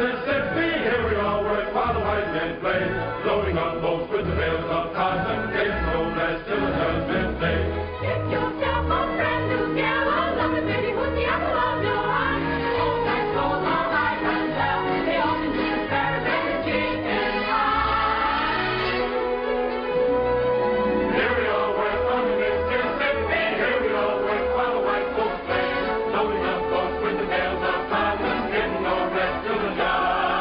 Mississippi, here we all work while the white men play, loading up boats with the bales of cotton, gave no rest till the husband day. Get yourself a brand new gal, I love it, baby, who's the apple of your eye? All that goes all right runs out, they all can do the Paris and G.N.I. Here we all work on the Mississippi, here we all work while the white folks play, loading up boats with the bales of cotton, gave no rest till the husband day.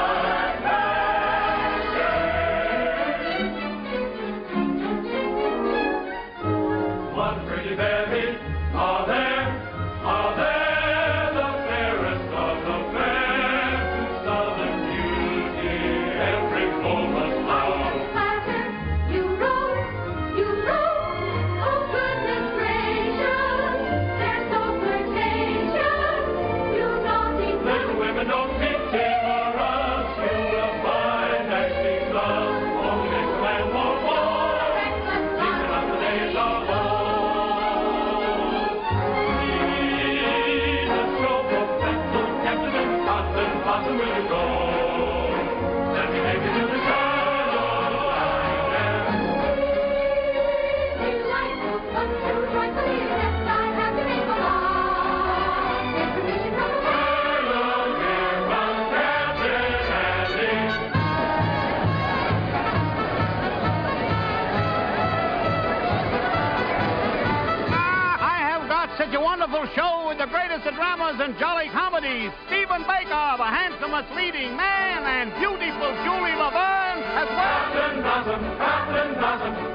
Show with the greatest of dramas and jolly comedies. Stephen Baker, the handsomest leading man, and beautiful Julie Laverne as well. Captain Blossom,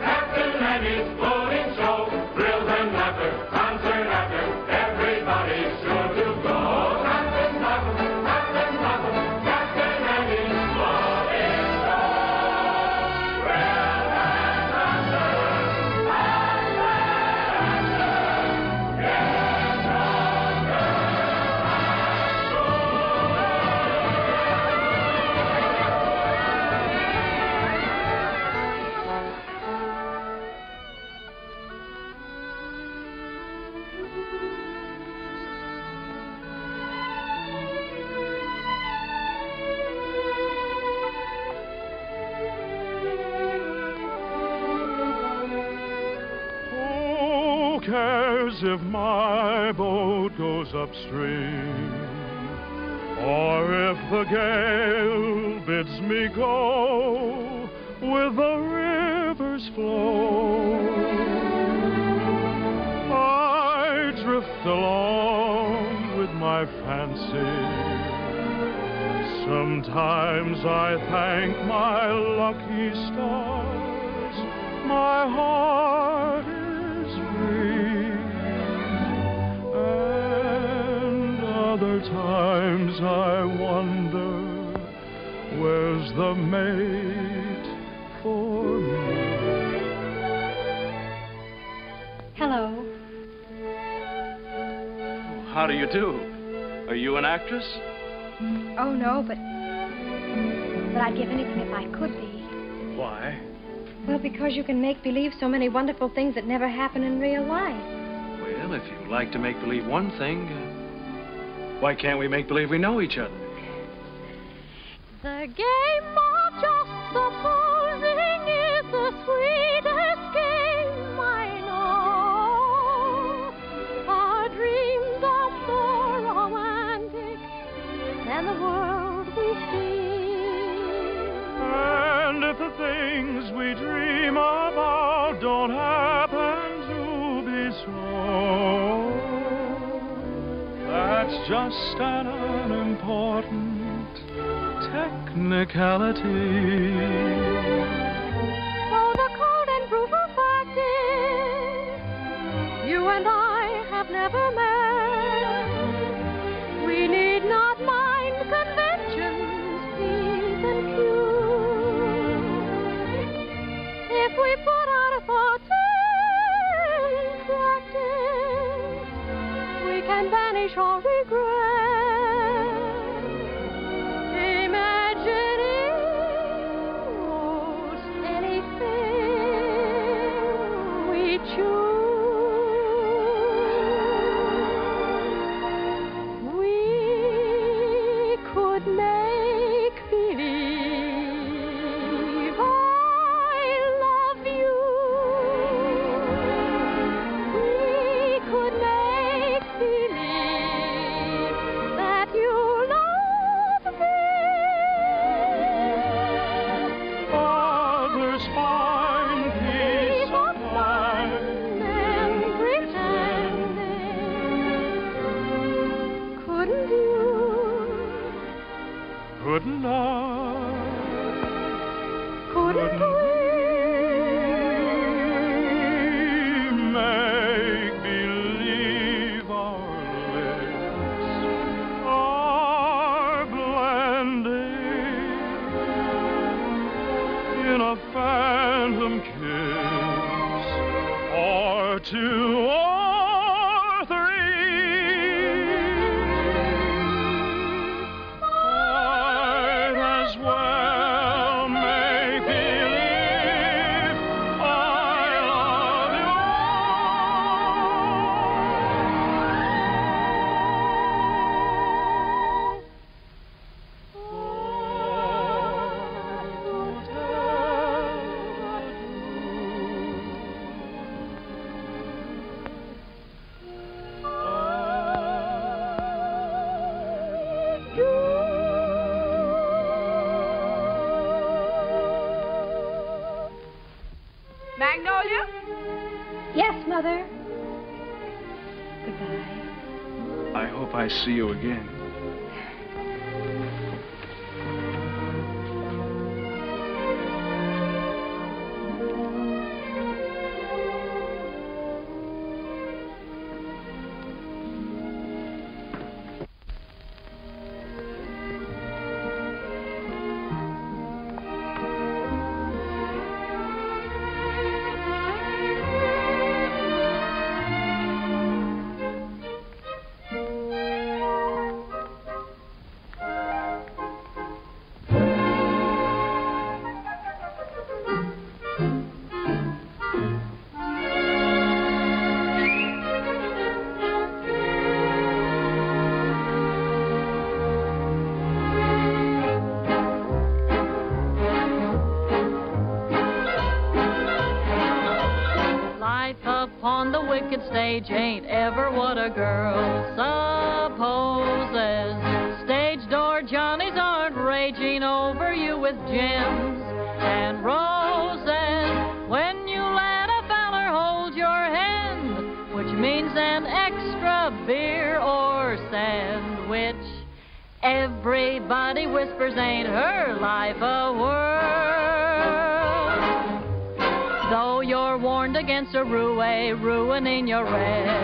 Captain Andy's floating show. Thrills and laughter, concert after, everybody's sure to go. Captain Blossom, Captain Andy's floating show. Thrills and laughter. If my boat goes upstream, or if the gale bids me go with the river's flow, I drift along with my fancy. Sometimes I thank my lucky stars, my heart is free. Other times I wonder, where's the mate for me? Hello. How do you do? Are you an actress? Oh, no, but I'd give anything if I could be. Why? Well, because you can make believe so many wonderful things that never happen in real life. Well, if you'd like to make believe one thing, why can't we make believe we know each other? The game of just supposing is the sweetest game I know. Our dreams are more romantic than the world we see. And if the things we dream about don't happen to be so, that's just an unimportant technicality. So the cold and brutal fact is, you and I have never met. We need not mind conventions, P's and Q's. If we put our thoughts in practice, we can banish all regret. Imagining most anything we choose. Couldn't I? Couldn't we make believe our lips are blending in a phantom kiss or two? I see you again. Stage ain't ever what a girl supposes. Stage door Johnnies aren't raging over you with gems and roses. When you let a feller hold your hand, which means an extra beer or sandwich, everybody whispers ain't her life a world. Though you're warned against a roue, ruining your reputation,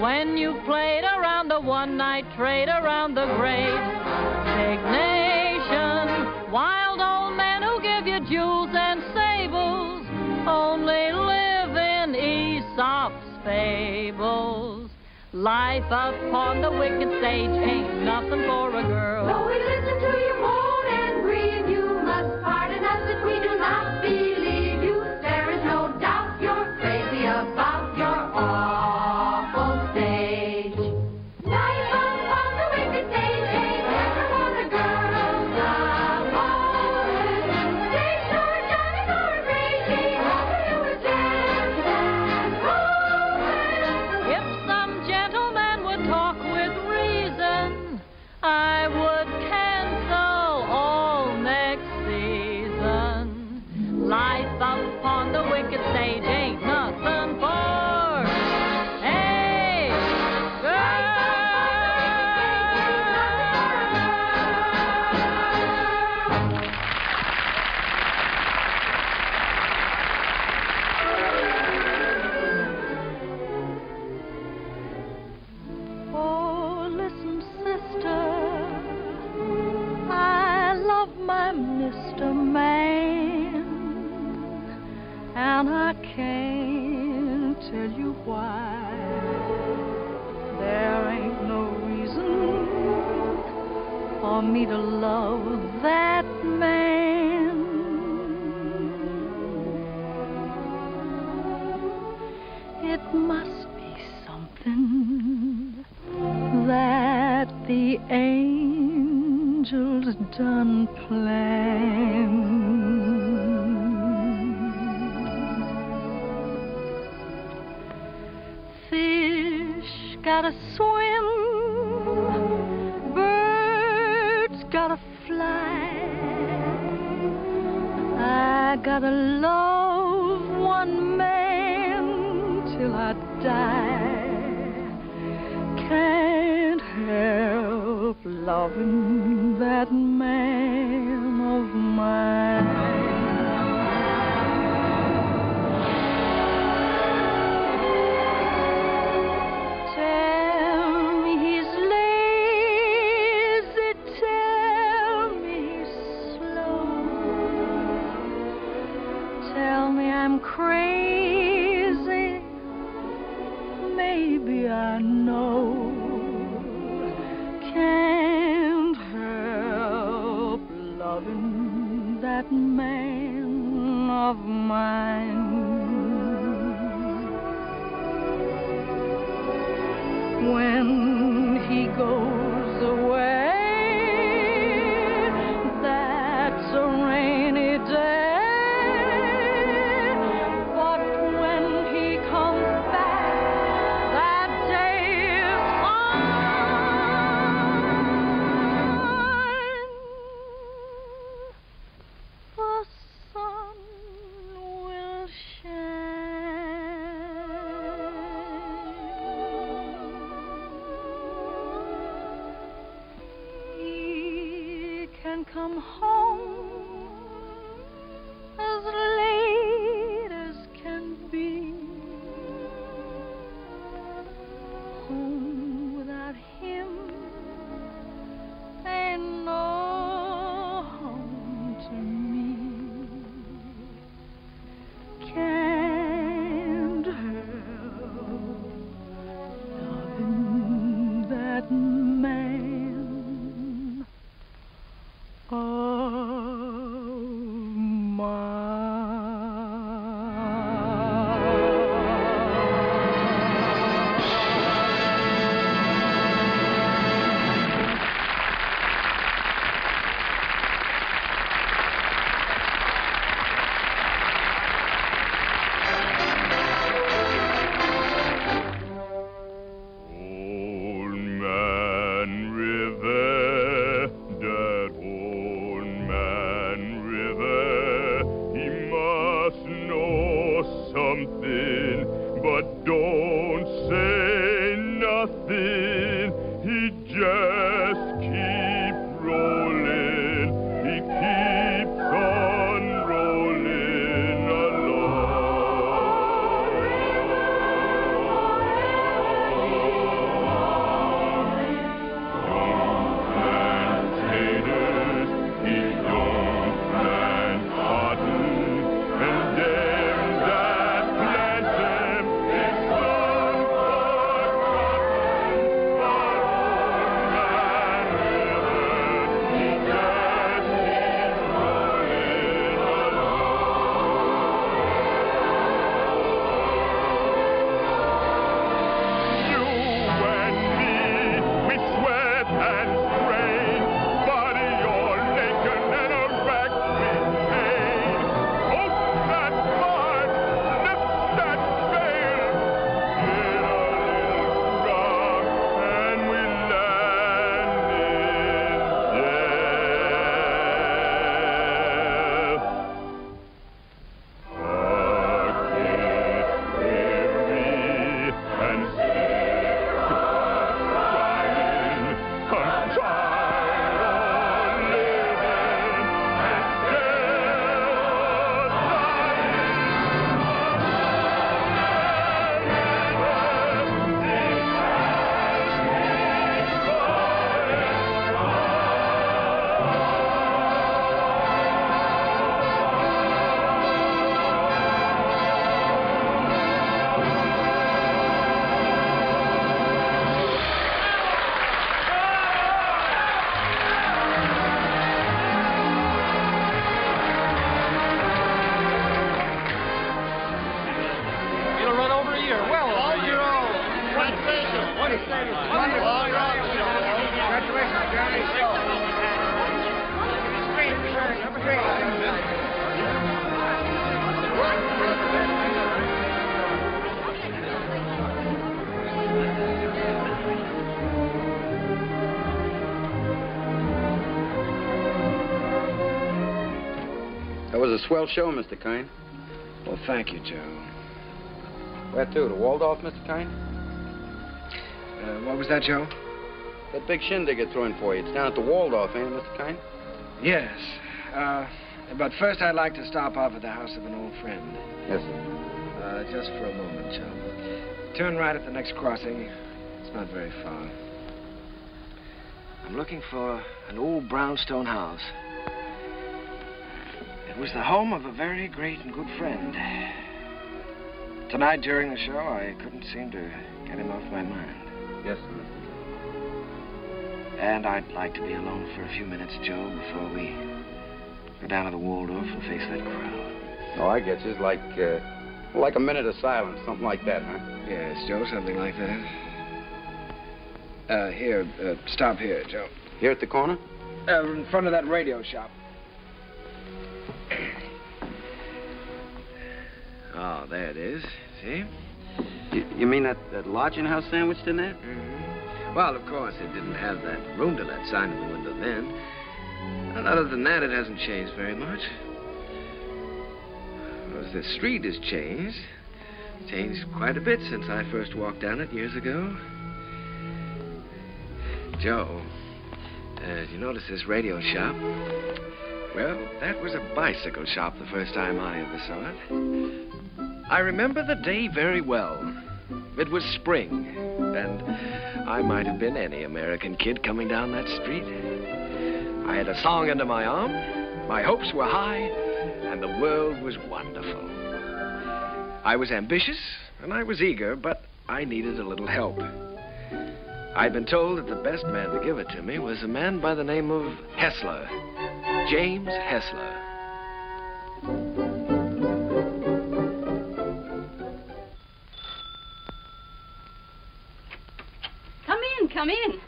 when you played around the one-night trade around the great big nation. Wild old men who give you jewels and sables only live in Aesop's fables. Life upon the wicked stage ain't nothing for a girl. Though we listen to you moan and grieve, you must pardon us if we do not be. Me to love that man. It must be something that the angels done plan. Fish gotta swim, gotta fly. I gotta love one man till I die. Can't help loving that man of mine. Crazy, maybe I know, can't help loving that man of mine. When he goes away, that's a rainy day. Come home as late as can be. Home without him ain't no home to me. Can't help loving that man. Swell show, Mr. Kern. Well, thank you, Joe. Where to? To Waldorf, Mr. Kern? What was that, Joe? That big shindig I threw in for you. It's down at the Waldorf, ain't it, Mr. Kine? Yes. But first I'd like to stop off at the house of an old friend. Yes, sir. Just for a moment, Joe. Turn right at the next crossing. It's not very far. I'm looking for an old brownstone house. It was the home of a very great and good friend. Tonight, during the show, I couldn't seem to get him off my mind. Yes, sir. And I'd like to be alone for a few minutes, Joe, before we go down to the Waldorf and face that crowd. Oh, I guess it's like a minute of silence, something like that, huh? Yes, Joe, something like that. Stop here, Joe. Here at the corner? In front of that radio shop. Oh, there it is. See? You mean that lodging house sandwiched in there? Mm-hmm. Well, of course, it didn't have that room to let sign in the window then. But other than that, it hasn't changed very much. Well, the street has changed. Changed quite a bit since I first walked down it years ago. Joe, did you notice this radio shop? Well, that was a bicycle shop the first time I ever saw it. I remember the day very well. It was spring, and I might have been any American kid coming down that street. I had a song under my arm, my hopes were high, and the world was wonderful. I was ambitious, and I was eager, but I needed a little help. I'd been told that the best man to give it to me was a man by the name of Hessler. James Hessler. Come in.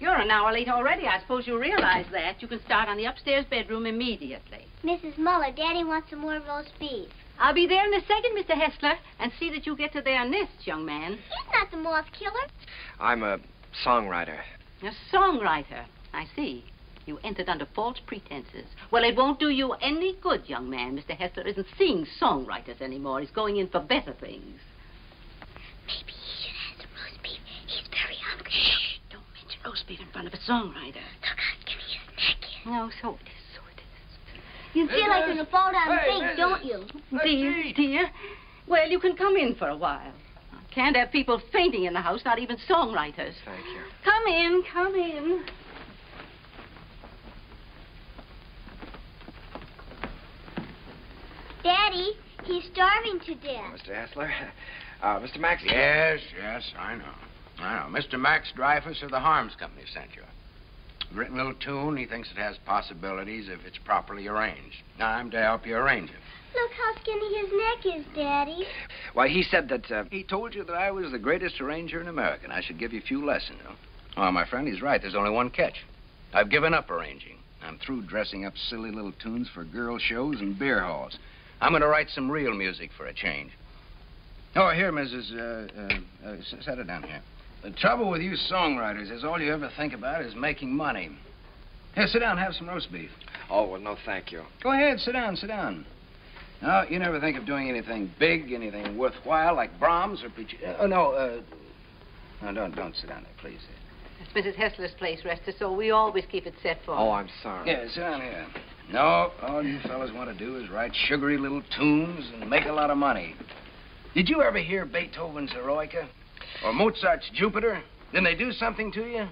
You're an hour late already. I suppose you realize that. You can start on the upstairs bedroom immediately. Mrs. Muller, Daddy wants some more roast beef. I'll be there in a second, Mr. Hessler, and see that you get to their nest, young man. He's not the moth killer. I'm a songwriter. A songwriter? I see. You entered under false pretenses. Well, it won't do you any good, young man. Mr. Hessler isn't seeing songwriters anymore. He's going in for better things. Maybe he should have some roast beef. He's very hungry. Shh, don't mention roast beef in front of a songwriter. Look, I'm giving you a snack here. No, so it is. You feel like you're going to fall down and don't you? Dear. Well, you can come in for a while. I can't have people fainting in the house, not even songwriters. Thank you. Come in. Daddy, he's starving to death. Mr. Hessler? Mr. Max... Yes, I know. Mr. Max Dreyfus of the Harms Company sent you. I've written a little tune. He thinks it has possibilities if it's properly arranged. Now, I'm to help you arrange it. Look how skinny his neck is, Daddy. Why, he said that... he told you that I was the greatest arranger in America, and I should give you a few lessons. Huh? Well, my friend, he's right. There's only one catch. I've given up arranging. I'm through dressing up silly little tunes for girl shows and beer halls. I'm going to write some real music for a change. Oh, here, Mrs. Set it down here. The trouble with you songwriters is all you ever think about is making money. Here, sit down, have some roast beef. Oh, well, no, thank you. Go ahead, sit down. No, you never think of doing anything big, anything worthwhile, like Brahms or... No, don't sit down there, please. It's Mrs. Hessler's place, Rester, so we always keep it set for her. Oh, I'm sorry. Yeah, sit down here. No, all you fellas want to do is write sugary little tunes and make a lot of money. Did you ever hear Beethoven's Eroica? Or Mozart's Jupiter? Didn't they do something to you?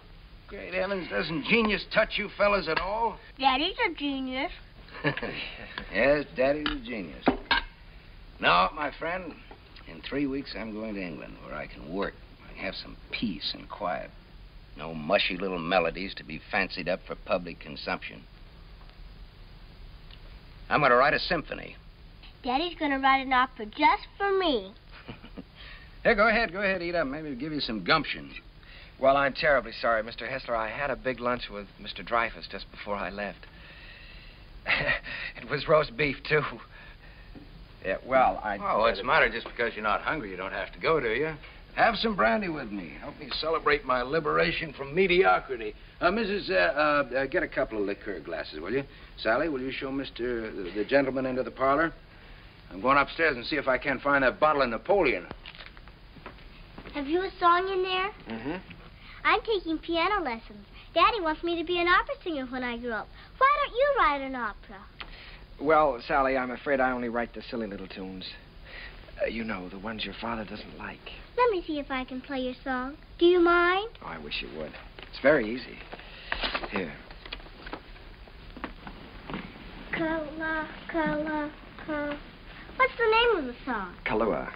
Great heavens, doesn't genius touch you fellas at all? Daddy's a genius. Yes, Daddy's a genius. No, my friend, in 3 weeks I'm going to England where I can work. I can have some peace and quiet. No mushy little melodies to be fancied up for public consumption. I'm going to write a symphony. Daddy's going to write an opera just for me. Here, go ahead, eat up. Maybe it'll give you some gumption. Well, I'm terribly sorry, Mr. Hessler. I had a big lunch with Mr. Dreyfus just before I left. It was roast beef, too. Yeah, well, I... Oh, what's the matter? Just because you're not hungry, you don't have to go, do you? Have some brandy with me. Help me celebrate my liberation from mediocrity. Mrs., get a couple of liqueur glasses, will you? Sally, will you show Mr. the gentleman into the parlor? I'm going upstairs and see if I can't find that bottle of Napoleon. Have you a song in there? Mm-hmm. I'm taking piano lessons. Daddy wants me to be an opera singer when I grow up. Why don't you write an opera? Well, Sally, I'm afraid I only write the silly little tunes. You know, the ones your father doesn't like. Let me see if I can play your song. Do you mind? Oh, I wish you would. It's very easy. Here. Kahlua, Kahlua, Kahlua. What's the name of the song? Kahlua.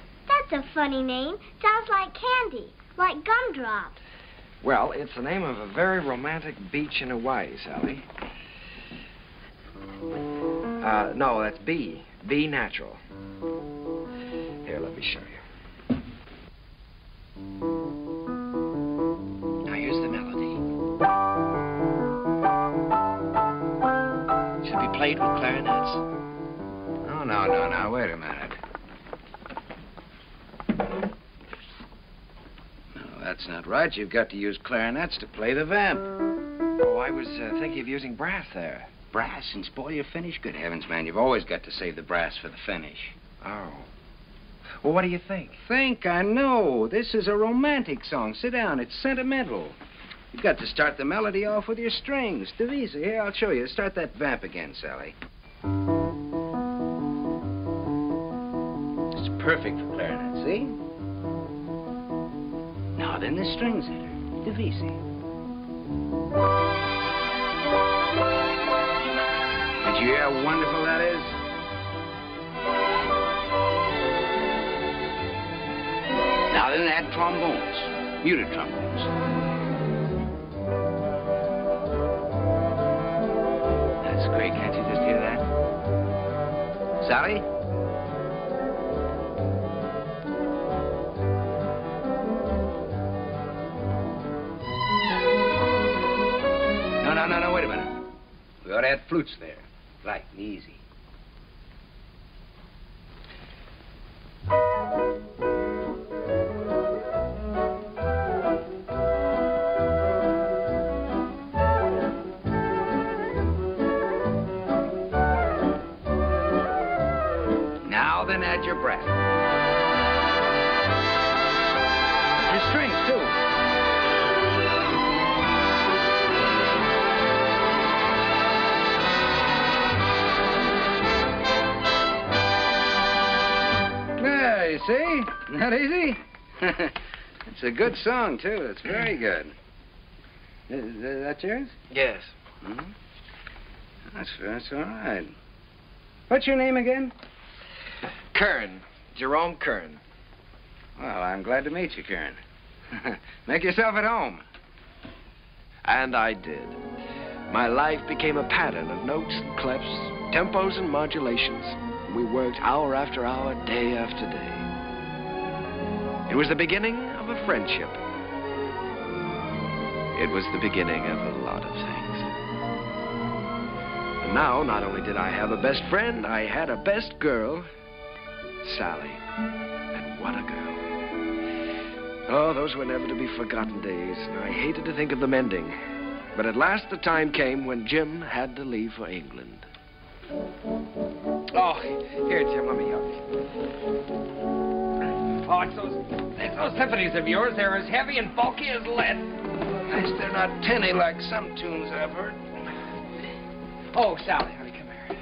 That's a funny name. Sounds like candy, like gumdrops. Well, it's the name of a very romantic beach in Hawaii, Sally. No, that's B. B natural. Here, let me show you. Now, here's the melody. Should be played with clarinets. Oh, no, no, no, wait a minute. No, that's not right. You've got to use clarinets to play the vamp. Oh, I was thinking of using brass there. Brass and spoil your finish? Good heavens, man, you've always got to save the brass for the finish. Oh. Well, what do you think? Think? I know. This is a romantic song. Sit down. It's sentimental. You've got to start the melody off with your strings. Divisa, here, I'll show you. Start that vamp again, Sally. It's perfect for clarinet, see? Now then, the strings hitter. Divisa. Did you hear how wonderful that is? Now then add trombones, muted trombones. That's great, can't you just hear that? Sally? No, no, no, no, wait a minute. We ought to add flutes there. Light and easy. Now then add your breath. Your strings too. See? Not easy? It's a good song, too. It's very good. Is that yours? Yes. Mm-hmm. That's all right. What's your name again? Kern. Jerome Kern. Well, I'm glad to meet you, Kern. Make yourself at home. And I did. My life became a pattern of notes and clefs, tempos and modulations. We worked hour after hour, day after day. It was the beginning of a friendship. It was the beginning of a lot of things. And now, not only did I have a best friend, I had a best girl, Sally. And what a girl. Oh, those were never to be forgotten days, and I hated to think of them ending. But at last the time came when Jim had to leave for England. Oh, here, Jim, let me help you. Oh, it's those symphonies of yours. They're as heavy and bulky as lead. At least they're not tinny like some tunes I've heard. Oh, Sally, honey, come here.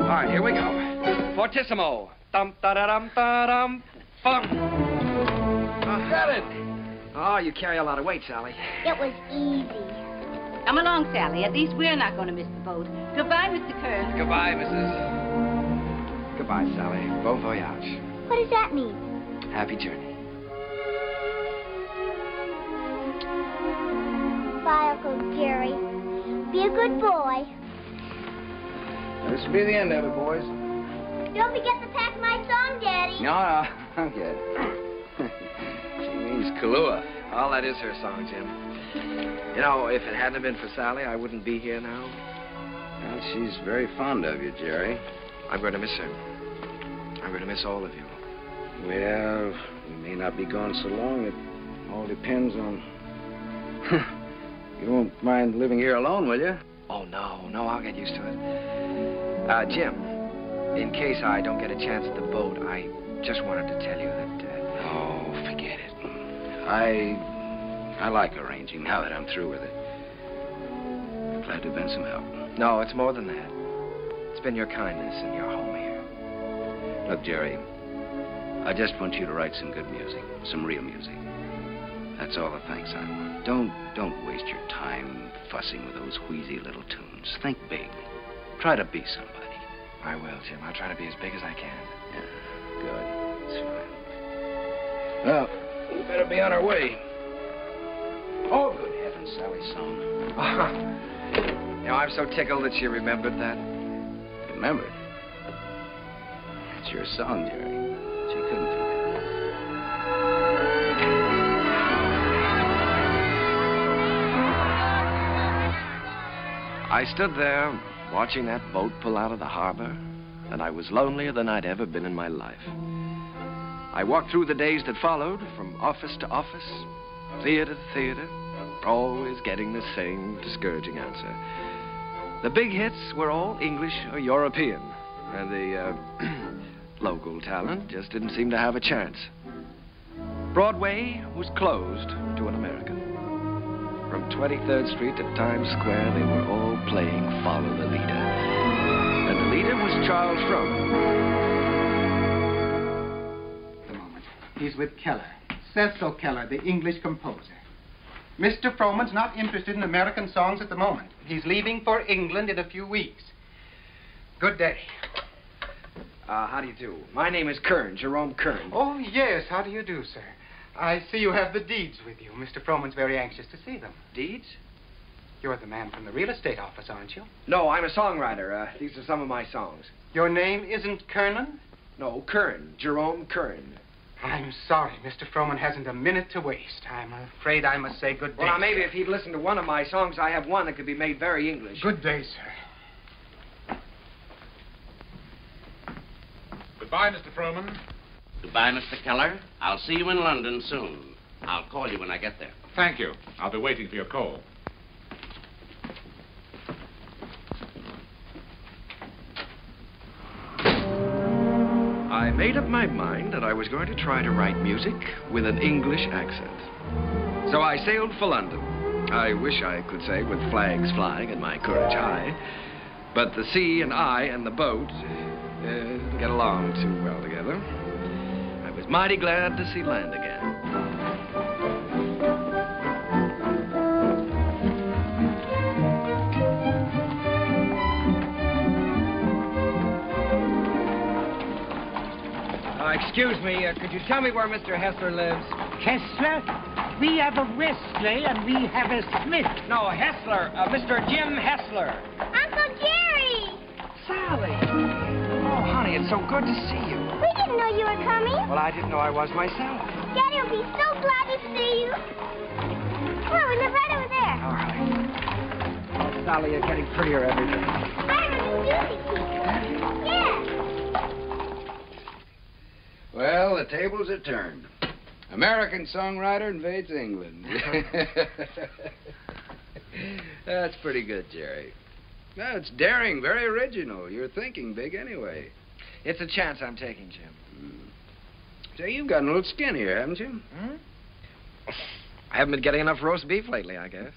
All right, here we go. Fortissimo. Dum da da dum da dum bum. Got it. Oh, you carry a lot of weight, Sally. It was easy. Come along, Sally. At least we're not going to miss the boat. Goodbye, Mr. Kern. Goodbye, Mrs. Goodbye, Sally. Bon voyage. What does that mean? Happy journey. Bye, Uncle Jerry. Be a good boy. This will be the end of it, boys. Don't forget to pack my song, Daddy. No, no, I'm good. She means Kahlua. Well, that is her song, Jim. You know, if it hadn't been for Sally, I wouldn't be here now. Well, she's very fond of you, Jerry. I'm going to miss her. I'm going to miss all of you. Well, you may not be gone so long. It all depends on... You won't mind living here alone, will you? Oh, no, no, I'll get used to it. Jim, in case I don't get a chance at the boat, I just wanted to tell you that... Oh, forget it. I like arranging now that I'm through with it. I'm glad to have been some help. No, it's more than that. It's been your kindness and your home here. Look, Jerry, I just want you to write some good music, some real music. That's all the thanks I want. Don't waste your time fussing with those wheezy little tunes. Think big. Try to be somebody. I will, Jim. I'll try to be as big as I can. Yeah, good. That's fine. Well, we better be on our way. Oh, good heavens, Sally Sohn. Oh, now, I'm so tickled that she remembered that. Remembered? It's your song, Jerry. She couldn't do that. I stood there, watching that boat pull out of the harbor, and I was lonelier than I'd ever been in my life. I walked through the days that followed, from office to office, theater to theater, always getting the same discouraging answer. The big hits were all English or European, and the local talent just didn't seem to have a chance. Broadway was closed to an American. From 23rd Street to Times Square, they were all playing Follow the Leader. And the leader was Charles Frohman. At the moment, he's with Keller. Cecil Keller, the English composer. Mr. Frohman's not interested in American songs at the moment. He's leaving for England in a few weeks. Good day. How do you do? My name is Kern, Jerome Kern. Oh, yes, how do you do, sir? I see you have the deeds with you. Mr. Frohman's very anxious to see them. Deeds? You're the man from the real estate office, aren't you? No, I'm a songwriter. These are some of my songs. Your name isn't Kernan? No, Kern. Jerome Kern. I'm sorry. Mr. Frohman hasn't a minute to waste. I'm afraid I must say good day. Well, now, maybe if he'd listened to one of my songs, I have one that could be made very English. Good day, sir. Goodbye, Mr. Frohman. Goodbye, Mr. Keller. I'll see you in London soon. I'll call you when I get there. Thank you. I'll be waiting for your call. I made up my mind that I was going to try to write music with an English accent. So I sailed for London. I wish I could say with flags flying and my courage high. But the sea and I and the boat didn't get along too well together. Mighty glad to see land again. Excuse me, could you tell me where Mr. Hessler lives? Hessler? We have a Wesley and we have a Smith. No, Hessler, Mr. Jim Hessler. Uncle Jerry! Sally! Oh, honey, it's so good to see you. I didn't know you were coming. Well, I didn't know I was myself. Daddy will be so glad to see you. Well, we live right over there. All right. Well, Sally, you're getting prettier every day. I'm a music teacher. Yes. Well, the tables are turned. American songwriter invades England. That's pretty good, Jerry. No, it's daring, very original. You're thinking big anyway. It's a chance I'm taking, Jim. So you've gotten a little skinnier, haven't you? Hmm? I haven't been getting enough roast beef lately, I guess.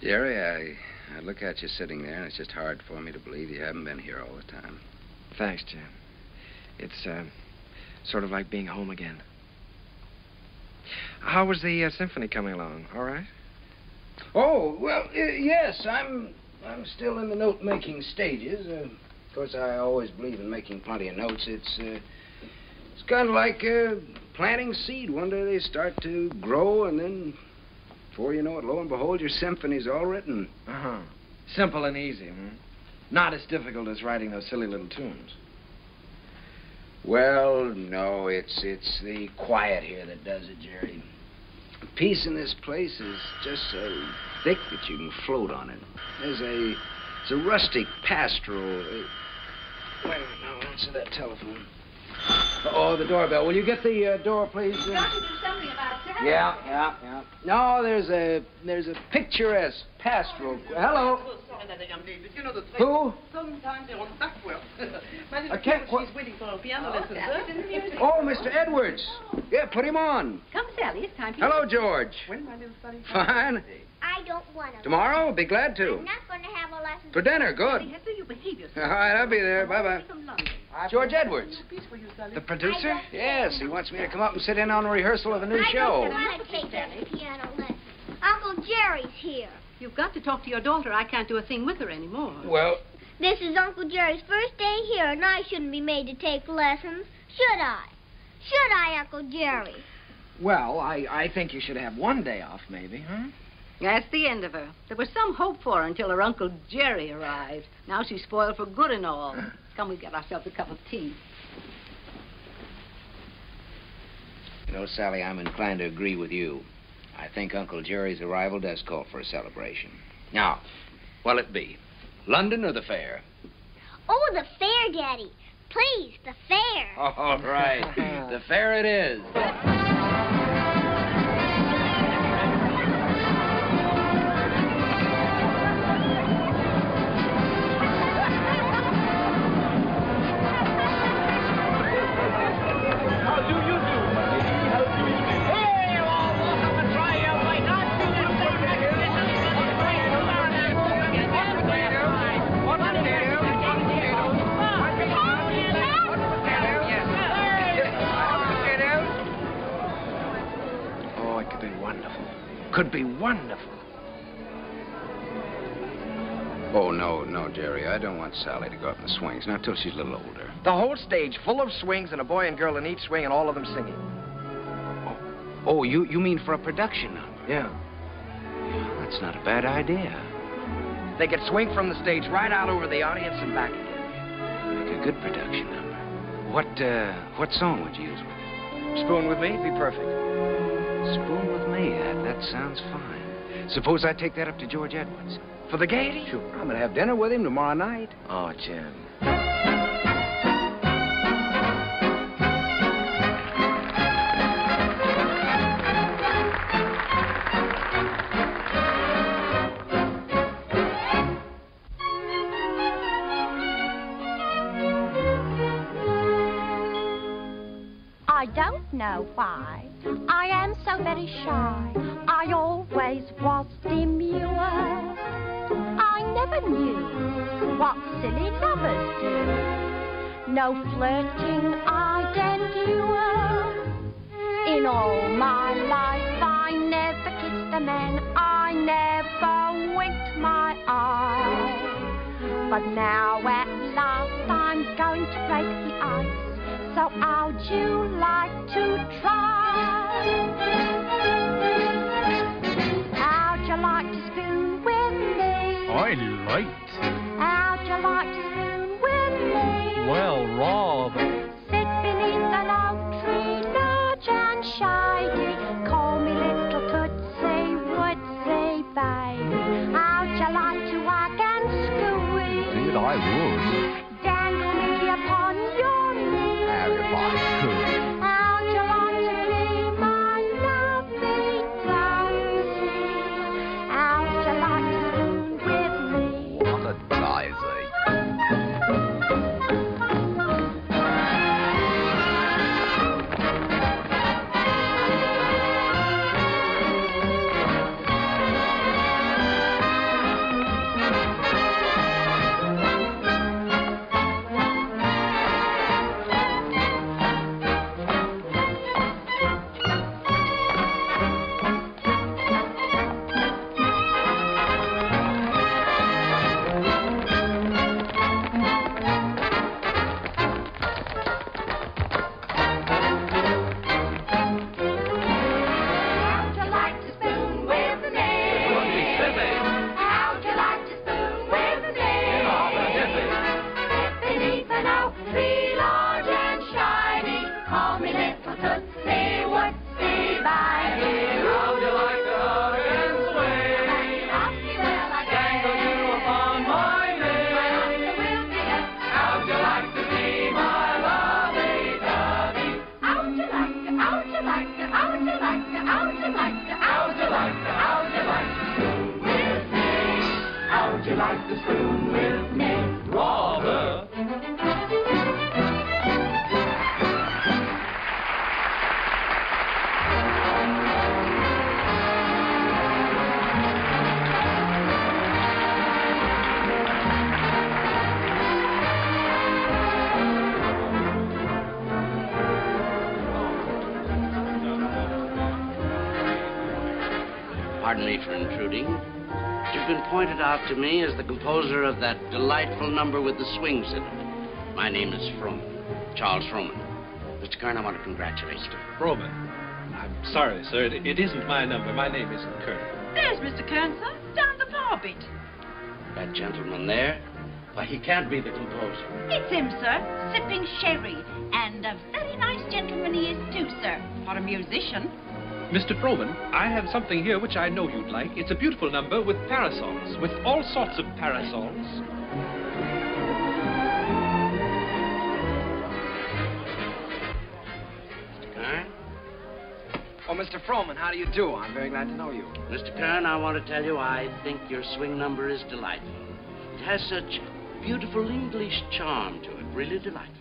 Jerry, I look at you sitting there, and it's just hard for me to believe you haven't been here all the time. Thanks, Jim. It's sort of like being home again. How was the symphony coming along? All right? Oh, well, yes, I'm still in the note-making stages. Of course, I always believe in making plenty of notes. It's kind of like planting seed. One day they start to grow, and then, before you know it, lo and behold, your symphony's all written. Uh-huh. Simple and easy, hmm? Not as difficult as writing those silly little tunes. Well, no, it's the quiet here that does it, Jerry. Peace in this place is just so thick that you can float on it. There's it's a rustic pastoral. Wait a minute now, answer that telephone. Oh, the doorbell. Will you get the door, please? You've got to do something about that. Yeah. No, there's a picturesque pastoral. Hello. Who? Sometimes they're on backwell. My little she's waiting for a piano lesson, sir. Oh, Mr. Edwards. Yeah, put him on. Come, Sally, it's time for you. Hello, George. When my little sonny... Fine. I don't want to. Tomorrow? Be glad to. I'm not going to have a lesson. For dinner, good. So you behave yourself. All right, I'll be there. Bye-bye. George Edwards. The producer? Yes, he wants me to come up and sit in on a rehearsal of a new show. I don't want to take this piano lesson. Uncle Jerry's here. You've got to talk to your daughter. I can't do a thing with her anymore. Well... This is Uncle Jerry's first day here, and I shouldn't be made to take lessons, should I? Should I, Uncle Jerry? Well, I think you should have one day off, maybe, huh? That's the end of her. There was some hope for her until her Uncle Jerry arrived. Now she's spoiled for good and all. Come, we get ourselves a cup of tea. You know, Sally, I'm inclined to agree with you. I think Uncle Jerry's arrival does call for a celebration. Now, what'll it be? London or the fair? Oh, the fair, Daddy. Please, the fair. All right. The fair it is. Could be wonderful. Oh, no, no, Jerry. I don't want Sally to go up in the swings. Not till she's a little older. The whole stage full of swings and a boy and girl in each swing and all of them singing. Oh, you mean for a production number? Yeah. That's not a bad idea. They could swing from the stage right out over the audience and back again. Make a good production number. What song would you use with it? Spoon with Me? Be perfect. Spoon with Me, that sounds fine. Suppose I take that up to George Edwards. For the Gayety? Sure. I'm going to have dinner with him tomorrow night. Oh, Jim. I don't know why. I am so very shy. I always was demure. I never knew what silly lovers do. No flirting I'd endure. In all my life I never kissed a man. I never winked my eye. But now at last I'm going to break the ice. So how'd you like to try? How'd you like to spoon with me? I liked. How'd you like to spoon with me? Well, Rob. Sit beneath an oak tree, large and shady. Call me little Tootsie, Wootsie, baby. How'd you like to wag and squeeze? Indeed, I would. Dangle me upon your. How'd you like to pardon me for intruding. You've been pointed out to me as the composer of that delightful number with the swings in it. My name is Frohman, Charles Frohman. Mr. Kern, I want to congratulate you. Frohman? I'm sorry, sir. It isn't my number. My name isn't Kern. There's Mr. Kern, sir, down the pulpit. That gentleman there? Why, he can't be the composer. It's him, sir, sipping sherry. And a very nice gentleman he is too, sir, for a musician. Mr. Frohman, I have something here which I know you'd like. It's a beautiful number with parasols, with all sorts of parasols. Mr. Kern? Oh, Mr. Frohman, how do you do? I'm very glad to know you. Mr. Kern, I want to tell you I think your swing number is delightful. It has such beautiful English charm to it, really delightful.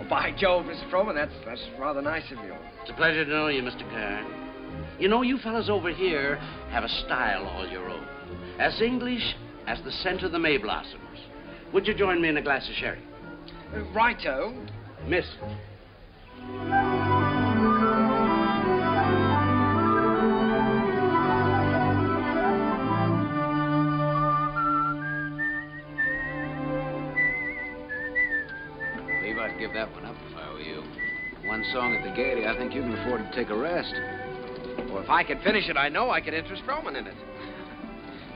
Oh, by Jove, Mr. Frohman, that's rather nice of you. It's a pleasure to know you, Mr. Kern. You know, you fellas over here have a style all your own. As English as the scent of the Mayblossoms. Would you join me in a glass of sherry? Righto. Miss. Give that one up if I were you. One song at the Gayety, I think you can afford to take a rest. Well, if I could finish it, I know I could interest Frohman in it.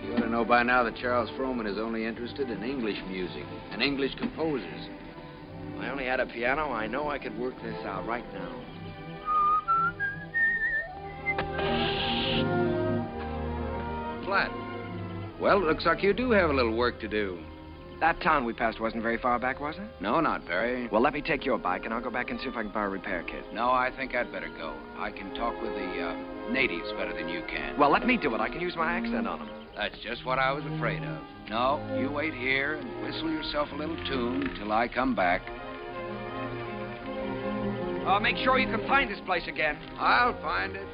You ought to know by now that Charles Frohman is only interested in English music and English composers. If I only had a piano, I know I could work this out right now. Flat. Well, looks like you do have a little work to do. That town we passed wasn't very far back, was it? No, not very. Well, let me take your bike, and I'll go back and see if I can borrow a repair kit. No, I think I'd better go. I can talk with the natives better than you can. Well, let me do it. I can use my accent on them. That's just what I was afraid of. No, you wait here and whistle yourself a little tune till I come back. Make sure you can find this place again. I'll find it.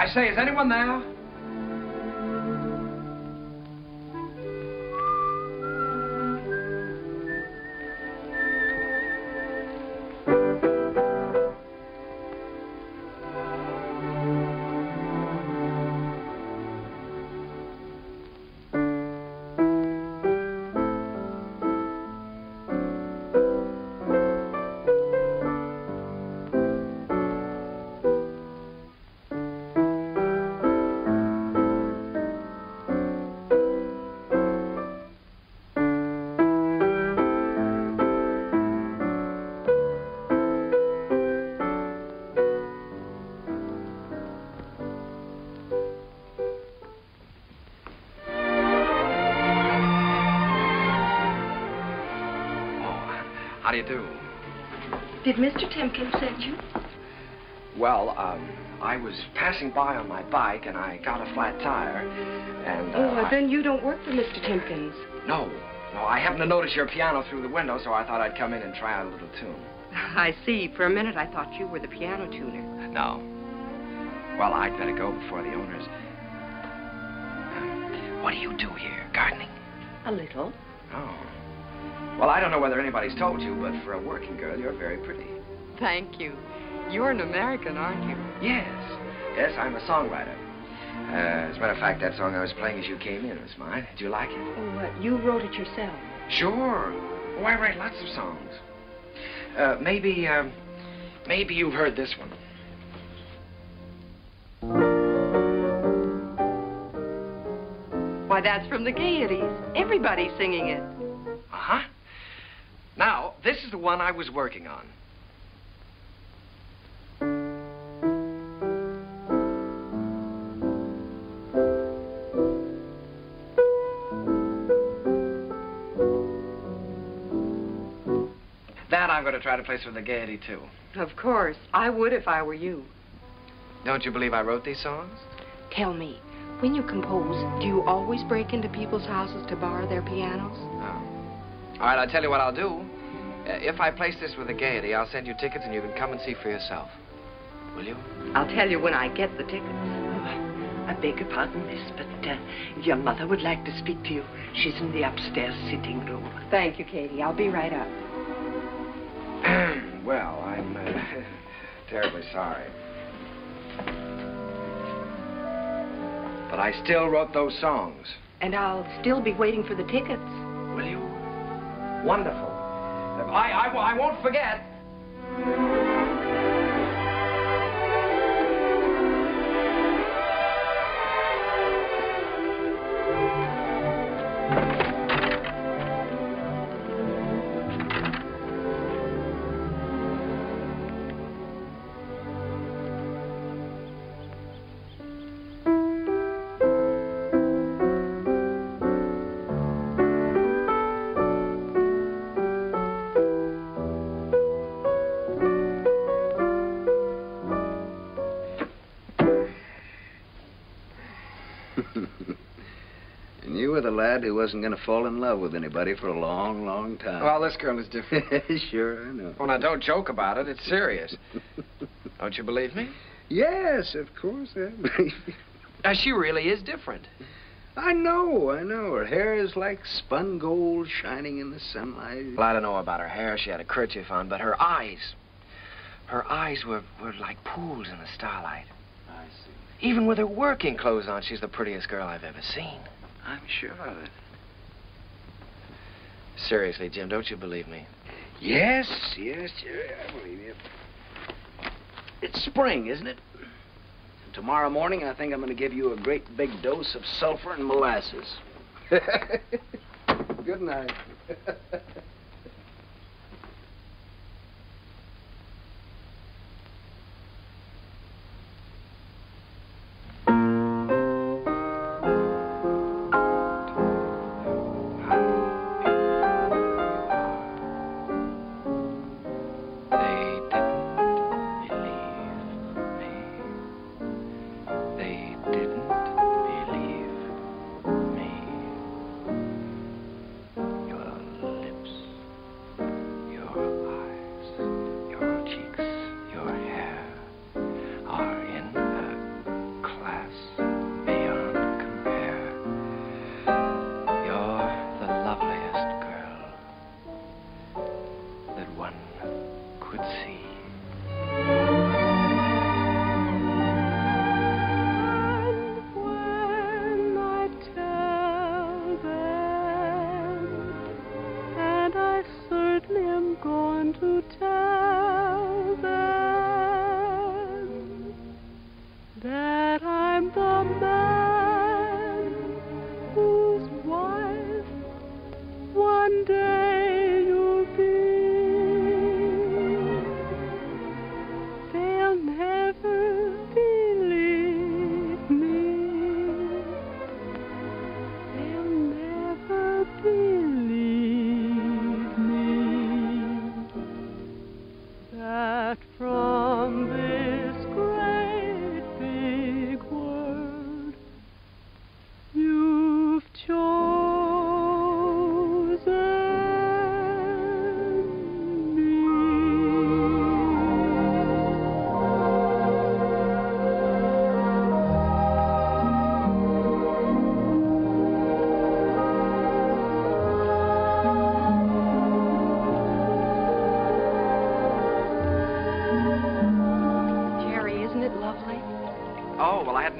I say, is anyone there? How do you do? Did Mr. Timpkins send you? Well, I was passing by on my bike and I got a flat tire, and then you don't work for Mr. Timpkins. No, no, I happened to notice your piano through the window, so I thought I'd come in and try out a little tune. I see. For a minute, I thought you were the piano tuner. No. Well, I'd better go before the owners. What do you do here? Gardening? A little. Oh. Well, I don't know whether anybody's told you, but for a working girl, you're very pretty. Thank you. You're an American, aren't you? Yes, I'm a songwriter. As a matter of fact, that song I was playing as you came in was mine. Did you like it? Oh, you wrote it yourself? Sure. Oh, I write lots of songs. Maybe you've heard this one. Why, that's from the Gayeties. Everybody's singing it. Uh-huh. Now, this is the one I was working on. That I'm going to try to place for the Gayety, too. Of course. I would if I were you. Don't you believe I wrote these songs? Tell me, When you compose, do you always break into people's houses to borrow their pianos? No. All right, I'll tell you what I'll do. If I place this with the Gayety, I'll send you tickets and you can come and see for yourself. Will you? I'll tell you when I get the tickets. Oh, I beg your pardon, miss, but your mother would like to speak to you. She's in the upstairs sitting room. Thank you, Katie. I'll be right up. Well, I'm terribly sorry. But I still wrote those songs. And I'll still be waiting for the tickets. Will you? Wonderful. I won't forget. Lad who wasn't going to fall in love with anybody for a long, long time. Well, this girl is different. Sure, I know. Well, now, don't joke about it. It's serious. Don't you believe me? Yes, of course I believe you. Now, she really is different. I know. Her hair is like spun gold shining in the sunlight. Well, I don't know about her hair. She had a kerchief on, but her eyes. Her eyes were like pools in the starlight. I see. Even with her working clothes on, she's the prettiest girl I've ever seen. I'm sure of it. Seriously, Jim, don't you believe me? Yes, I believe you. It's spring, isn't it? And tomorrow morning, I think I'm going to give you a great big dose of sulfur and molasses. Good night.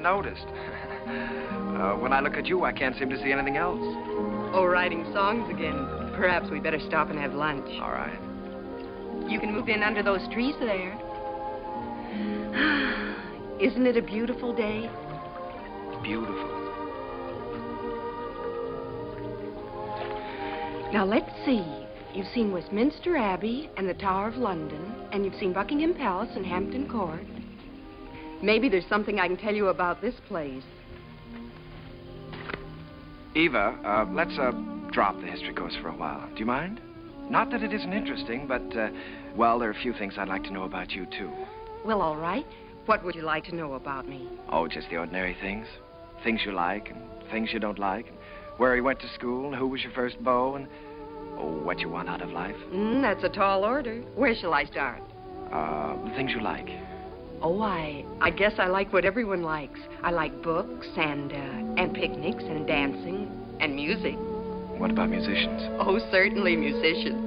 Noticed. When I look at you, I can't seem to see anything else. Oh, writing songs again. Perhaps we better stop and have lunch. All right. You can move in under those trees there. Isn't it a beautiful day? Beautiful. Now, let's see. You've seen Westminster Abbey and the Tower of London, and you've seen Buckingham Palace and Hampton Court. Maybe there's something I can tell you about this place. Eva, let's drop the history course for a while. Do you mind? Not that it isn't interesting, but, well, there are a few things I'd like to know about you, too. Well, all right. What would you like to know about me? Oh, just the ordinary things. things you like and things you don't like, and where you went to school and who was your first beau and what you want out of life. That's a tall order. Where shall I start? The things you like. Oh, I guess I like what everyone likes. I like books and picnics and dancing and music. What about musicians? Oh, certainly musicians.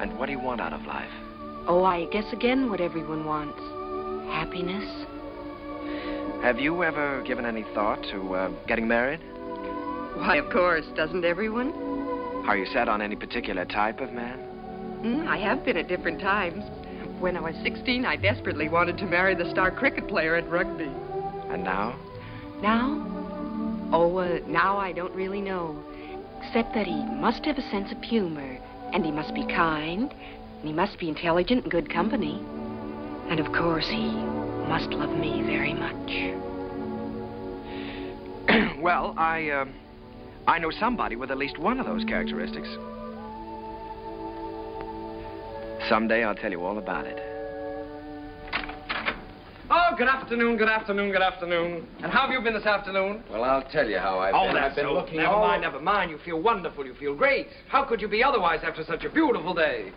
And what do you want out of life? Oh, I guess again what everyone wants. Happiness. Have you ever given any thought to getting married? Why, of course. Doesn't everyone? Are you set on any particular type of man? I have been at different times. When I was 16, I desperately wanted to marry the star cricket player at rugby. And now? Now? Oh, now I don't really know. Except that he must have a sense of humor, and he must be kind, and he must be intelligent and good company. And of course, he must love me very much. Well, I know somebody with at least one of those characteristics. Someday I'll tell you all about it. Oh, good afternoon, good afternoon, good afternoon. And how have you been this afternoon? Well, I'll tell you how I've been. I've been looking. Never mind, never mind. You feel wonderful. You feel great. How could you be otherwise after such a beautiful day?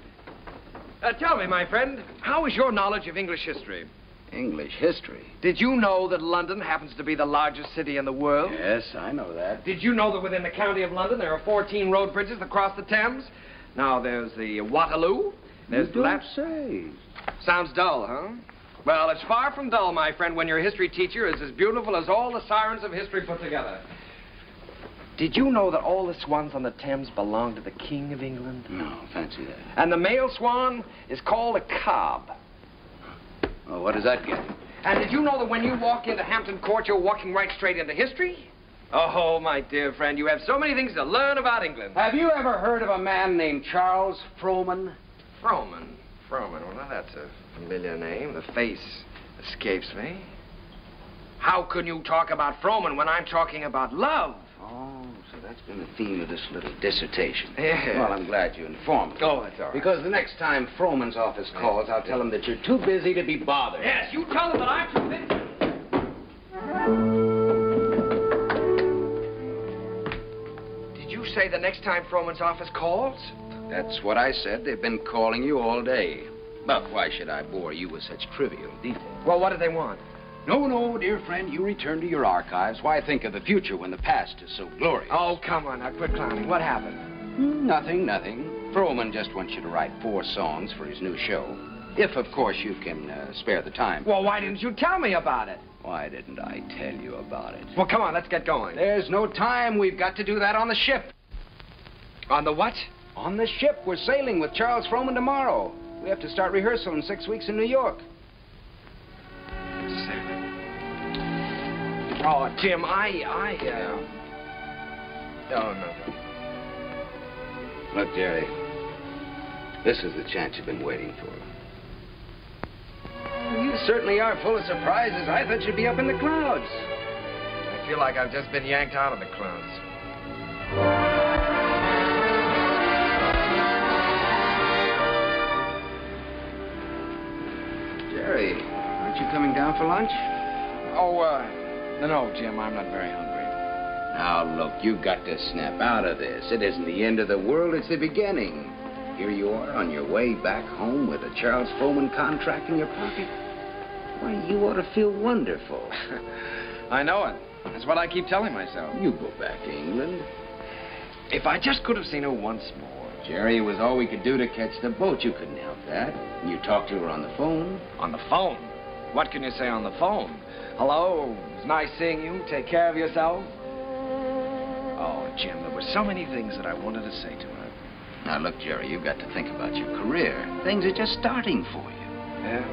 Tell me, my friend, how is your knowledge of English history? English history? Did you know that London happens to be the largest city in the world? Yes, I know that. Did you know that within the county of London there are 14 road bridges that cross the Thames? Now, there's the Waterloo. There's you don't say. Sounds dull, huh? Well, it's far from dull, my friend, when your history teacher is as beautiful as all the sirens of history put together. Did you know that all the swans on the Thames belong to the King of England? No, fancy that. And the male swan is called a cob. Well, what does that get? And did you know that when you walk into Hampton Court, you're walking right straight into history? Oh, my dear friend, you have so many things to learn about England. Have you ever heard of a man named Charles Frohman? Frohman. Frohman. Well, now that's a familiar name. The face escapes me. How can you talk about Frohman when I'm talking about love? Oh, so that's been the theme of this little dissertation. Yeah. Well, I'm glad you informed me. Oh, that's all right. Because the next time Frohman's office calls, I'll tell him that you're too busy to be bothered. Yes, you tell him that I'm too busy. Did you say the next time Frohman's office calls? That's what I said. They've been calling you all day. But why should I bore you with such trivial details? Well, what do they want? No, no, dear friend, you return to your archives. Why think of the future when the past is so glorious? Oh, come on, now, quit clowning. What happened? Nothing, nothing. Frohman just wants you to write 4 songs for his new show. If, of course, you can spare the time. Well, why didn't you tell me about it? Why didn't I tell you about it? Well, come on, let's get going. There's no time. We've got to do that on the ship. On the what? On the ship. We're sailing with Charles Frohman tomorrow. We have to start rehearsal in 6 weeks in New York. 7. Oh, Jim, Oh, no. Look, Jerry, this is the chance you've been waiting for. You certainly are full of surprises. I thought you'd be up in the clouds. I feel like I've just been yanked out of the clouds. Jerry, aren't you coming down for lunch? Oh, no, Jim, I'm not very hungry. Now, look, you've got to snap out of this. It isn't the end of the world, it's the beginning. Here you are on your way back home with a Charles Frohman contract in your pocket. Why, you ought to feel wonderful. I know it. That's what I keep telling myself. You go back to England. If I just could have seen her once more. Jerry, it was all we could do to catch the boat. You couldn't help that. You talked to her on the phone. On the phone? What can you say on the phone? Hello, it's nice seeing you. Take care of yourself. Oh, Jim, there were so many things that I wanted to say to her. Now, look, Jerry, you've got to think about your career. Things are just starting for you. Yeah?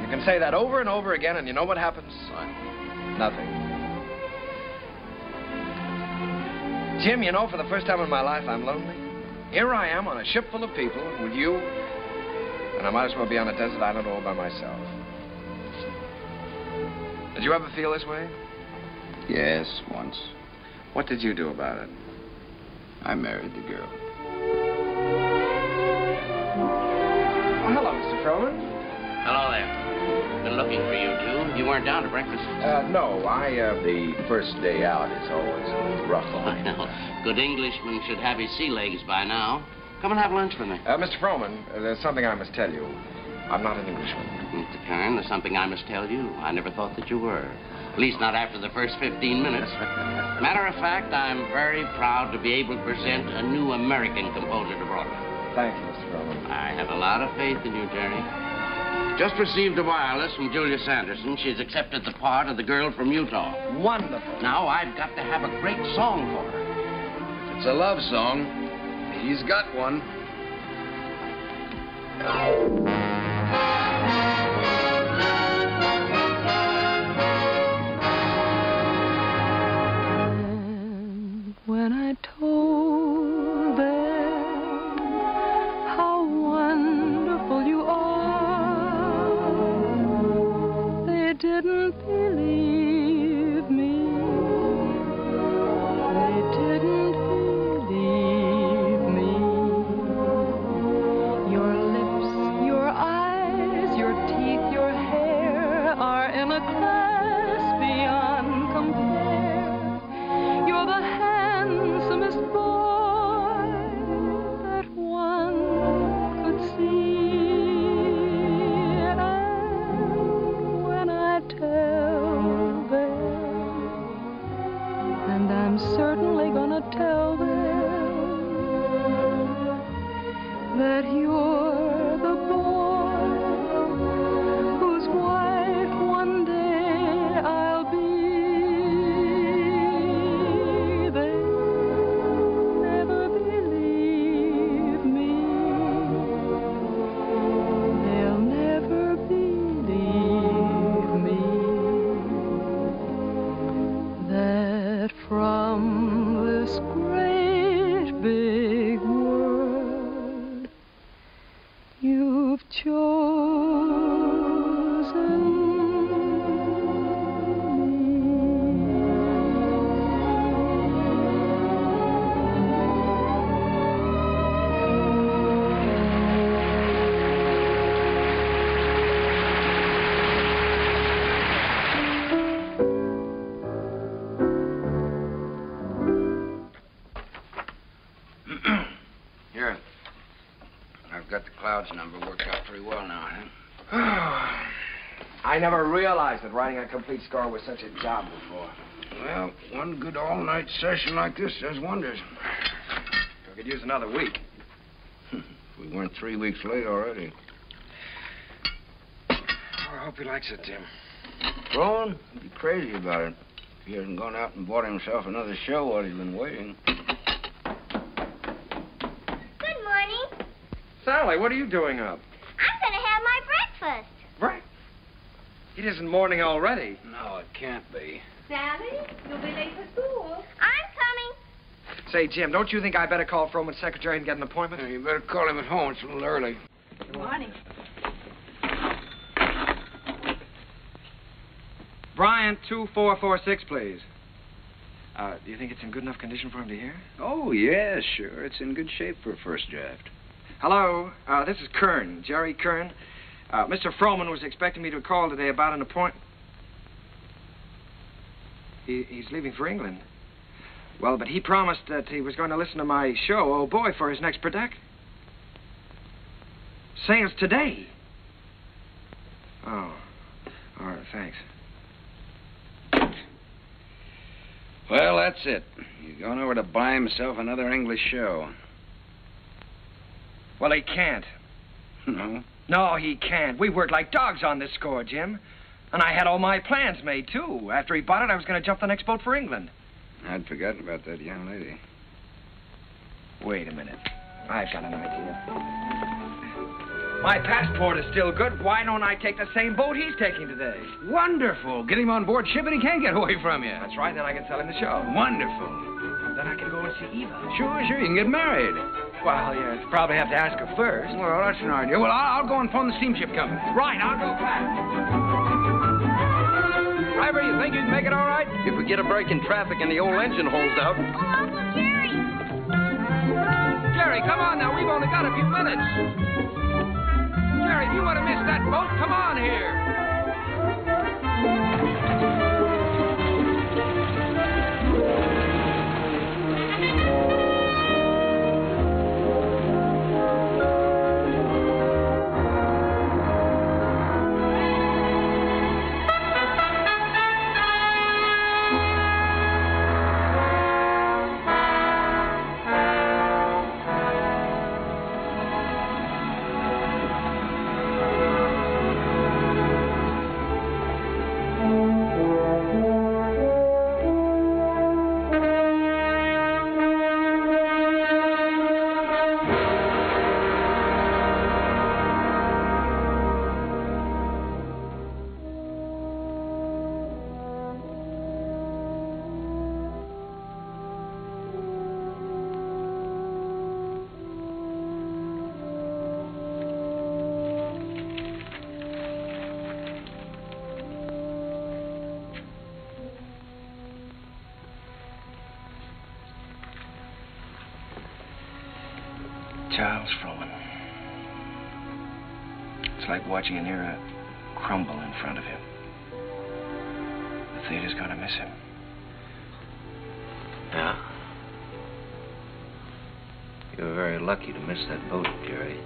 You can say that over and over again, and you know what happens? What? Nothing. Jim, you know, for the first time in my life, I'm lonely. Here I am on a ship full of people, with you, and I might as well be on a desert island all by myself. Did you ever feel this way? Yes, once. What did you do about it? I married the girl. Well, hello, Mr. Frohman. Hello there. Good been looking for you two. You weren't down to breakfast? No. The first day out is always a little rough on me. Good Englishman should have his sea legs by now. Come and have lunch with me. Mr. Frohman, there's something I must tell you. I'm not an Englishman. Mr. Kern, there's something I must tell you. I never thought that you were. At least not after the first 15 minutes. Matter of fact, I'm very proud to be able to present a new American composer to Broadway. Thank you, Mr. Rowan. I have a lot of faith in you, Jerry. Just received a wireless from Julia Sanderson. She's accepted the part of the girl from Utah. Wonderful. Now I've got to have a great song for her. It's a love song. He's got one. When I told them how wonderful you are, they didn't believe me. They didn't believe me. Your lips, your eyes, your teeth, your hair are in a class beyond compare. You're the handsomest boy that one could see. And when I tell them, and I'm certainly gonna tell them, that you're the boy whose wife one day I'll be, they never believe me. They'll never believe me that from this great big world you've chosen me. Here. I've got the clouds number worked out pretty well now, huh? I never realized that writing a complete score was such a job before. Well, one good all-night session like this does wonders. I could use another week. We weren't 3 weeks late already. I hope he likes it, Tim. Rowan, he'd be crazy about it. If he hasn't gone out and bought himself another show while he's been waiting. Good morning. Sally, what are you doing up? I'm gonna have my breakfast. Right. It isn't morning already. No, it can't be. Sally, you'll be late for school. I'm coming. Say, Jim, don't you think I better call Frohman's secretary and get an appointment? You better call him at home. It's a little early. Good morning. Brian, 2446, please. Do you think it's in good enough condition for him to hear? Oh, yeah, sure. It's in good shape for a first draft. Hello, this is Kern, Jerry Kern. Mr. Frohman was expecting me to call today about an appointment. He's leaving for England. Well, but he promised that he was going to listen to my show, Oh Boy, for his next production. Sales today. Oh, all right, thanks. Well, that's it. He's gone over to buy himself another English show. Well, he can't. No? No, he can't. We worked like dogs on this score, Jim. And I had all my plans made, too. After he bought it, I was going to jump the next boat for England. I'd forgotten about that young lady. Wait a minute. I've got an idea. My passport is still good. Why don't I take the same boat he's taking today? Wonderful. Get him on board ship and he can't get away from you. That's right. Then I can sell him the show. Wonderful. Then I can go and see Eva. Sure. You can get married. Well, you probably have to ask her first. Well, that's an idea. Well, I'll go and phone the steamship company. Right, I'll go back. Driver, you think you can make it all right? If we get a break in traffic and the old engine holds out. Oh, Uncle Jerry. Jerry, come on now. We've only got a few minutes. Jerry, if you want to miss that boat, come on here. Charles Frohman. It's like watching an era crumble in front of him. The theater's gonna miss him. Yeah? You were very lucky to miss that boat, Jerry.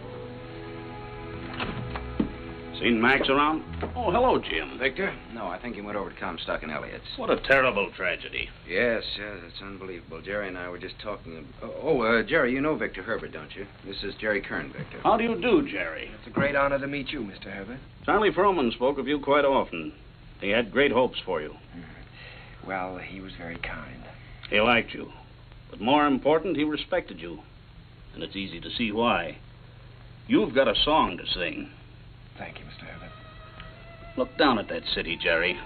Seen Max around? Oh, hello, Jim. Victor? No, I think he went over to Comstock and Elliot's. What a terrible tragedy. Yes, it's unbelievable. Jerry and I were just talking. Jerry, you know Victor Herbert, don't you? This is Jerry Kern, Victor. How do you do, Jerry? It's a great honor to meet you, Mr. Herbert. Charlie Frohman spoke of you quite often. He had great hopes for you. Well, he was very kind. He liked you. But more important, he respected you. And it's easy to see why. You've got a song to sing. Thank you, Mr. Herbert. Look down at that city, Jerry.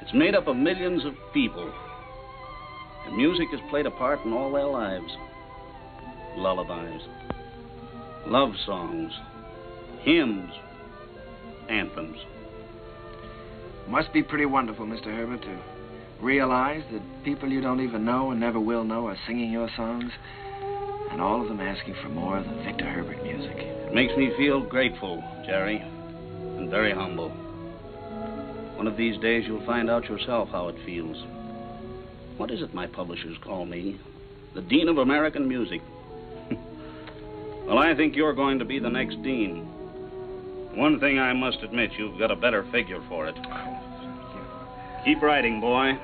It's made up of millions of people. And music has played a part in all their lives. Lullabies, love songs, hymns, anthems. Must be pretty wonderful, Mr. Herbert, to realize that people you don't even know and never will know are singing your songs, and all of them asking for more than Victor Herbert music. It makes me feel grateful, Jerry, and very humble. One of these days you'll find out yourself how it feels. What is it my publishers call me? The Dean of American Music. Well, I think you're going to be the next dean. One thing I must admit, you've got a better figure for it. Thank you. Keep writing, boy.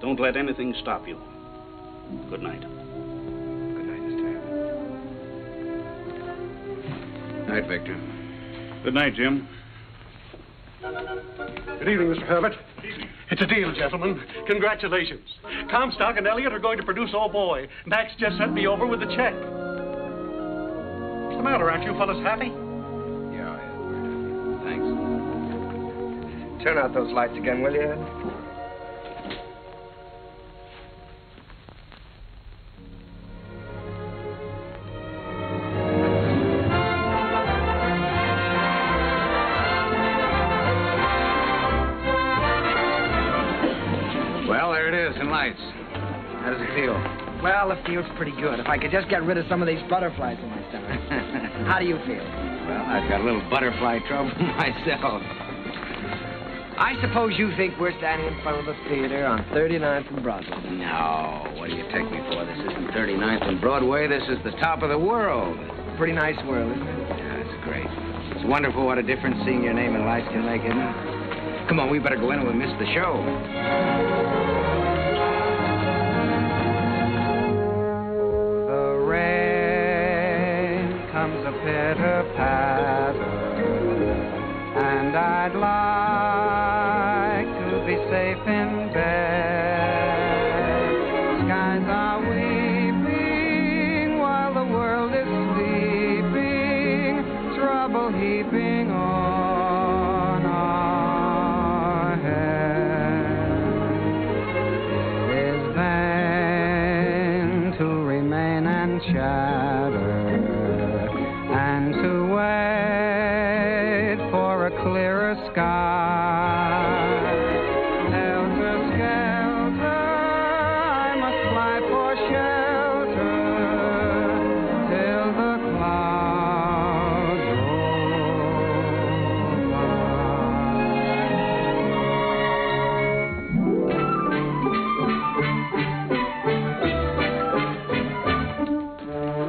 Don't let anything stop you. Good night. Good night, Victor. Good night, Jim. Good evening, Mr. Herbert. Good evening. It's a deal, gentlemen. Congratulations. Comstock and Elliot are going to produce Old Boy. Max just sent me over with the check. What's the matter? Aren't you fellas happy? Yeah, thanks. Turn out those lights again, will you? Well, it feels pretty good. If I could just get rid of some of these butterflies in my stomach. How do you feel? Well, I've got a little butterfly trouble myself. I suppose you think we're standing in front of the theater on 39th and Broadway. No, what do you take me for? This isn't 39th and Broadway. This is the top of the world. Pretty nice world, isn't it? Yeah, it's great. It's wonderful what a difference seeing your name and lights can make, isn't it? Come on, we better go in or we'll miss the show. A pitter-patter, and I'd like to be safe in bed. Skies are weeping while the world is sleeping, trouble heaping on our head. It is vain to remain and shatter, to wait for a clearer sky. Helter-skelter, I must fly for shelter till the clouds roll by.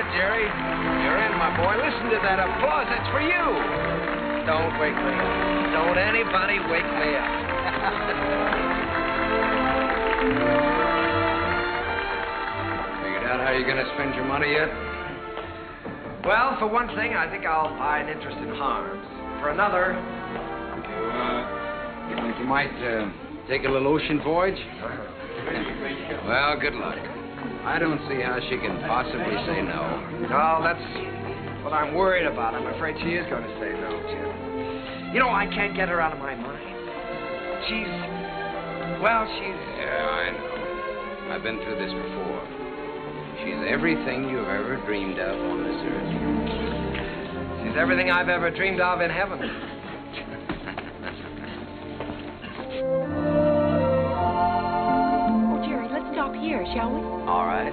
it, Jerry. You're in, my boy. Listen to that applause. That's for you. Don't wake me up. Don't anybody wake me up. Figured out how you're going to spend your money yet? Well, for one thing, I think I'll buy an interest in Harms. For another, you think you might take a little ocean voyage? Well, good luck. I don't see how she can possibly say no. No, that's what I'm worried about. I'm afraid she is going to say no, Jim. You know, I can't get her out of my mind. She's... well, she's... Yeah, I know. I've been through this before. She's everything you've ever dreamed of on this earth. She's everything I've ever dreamed of in heaven. Here, shall we? All right.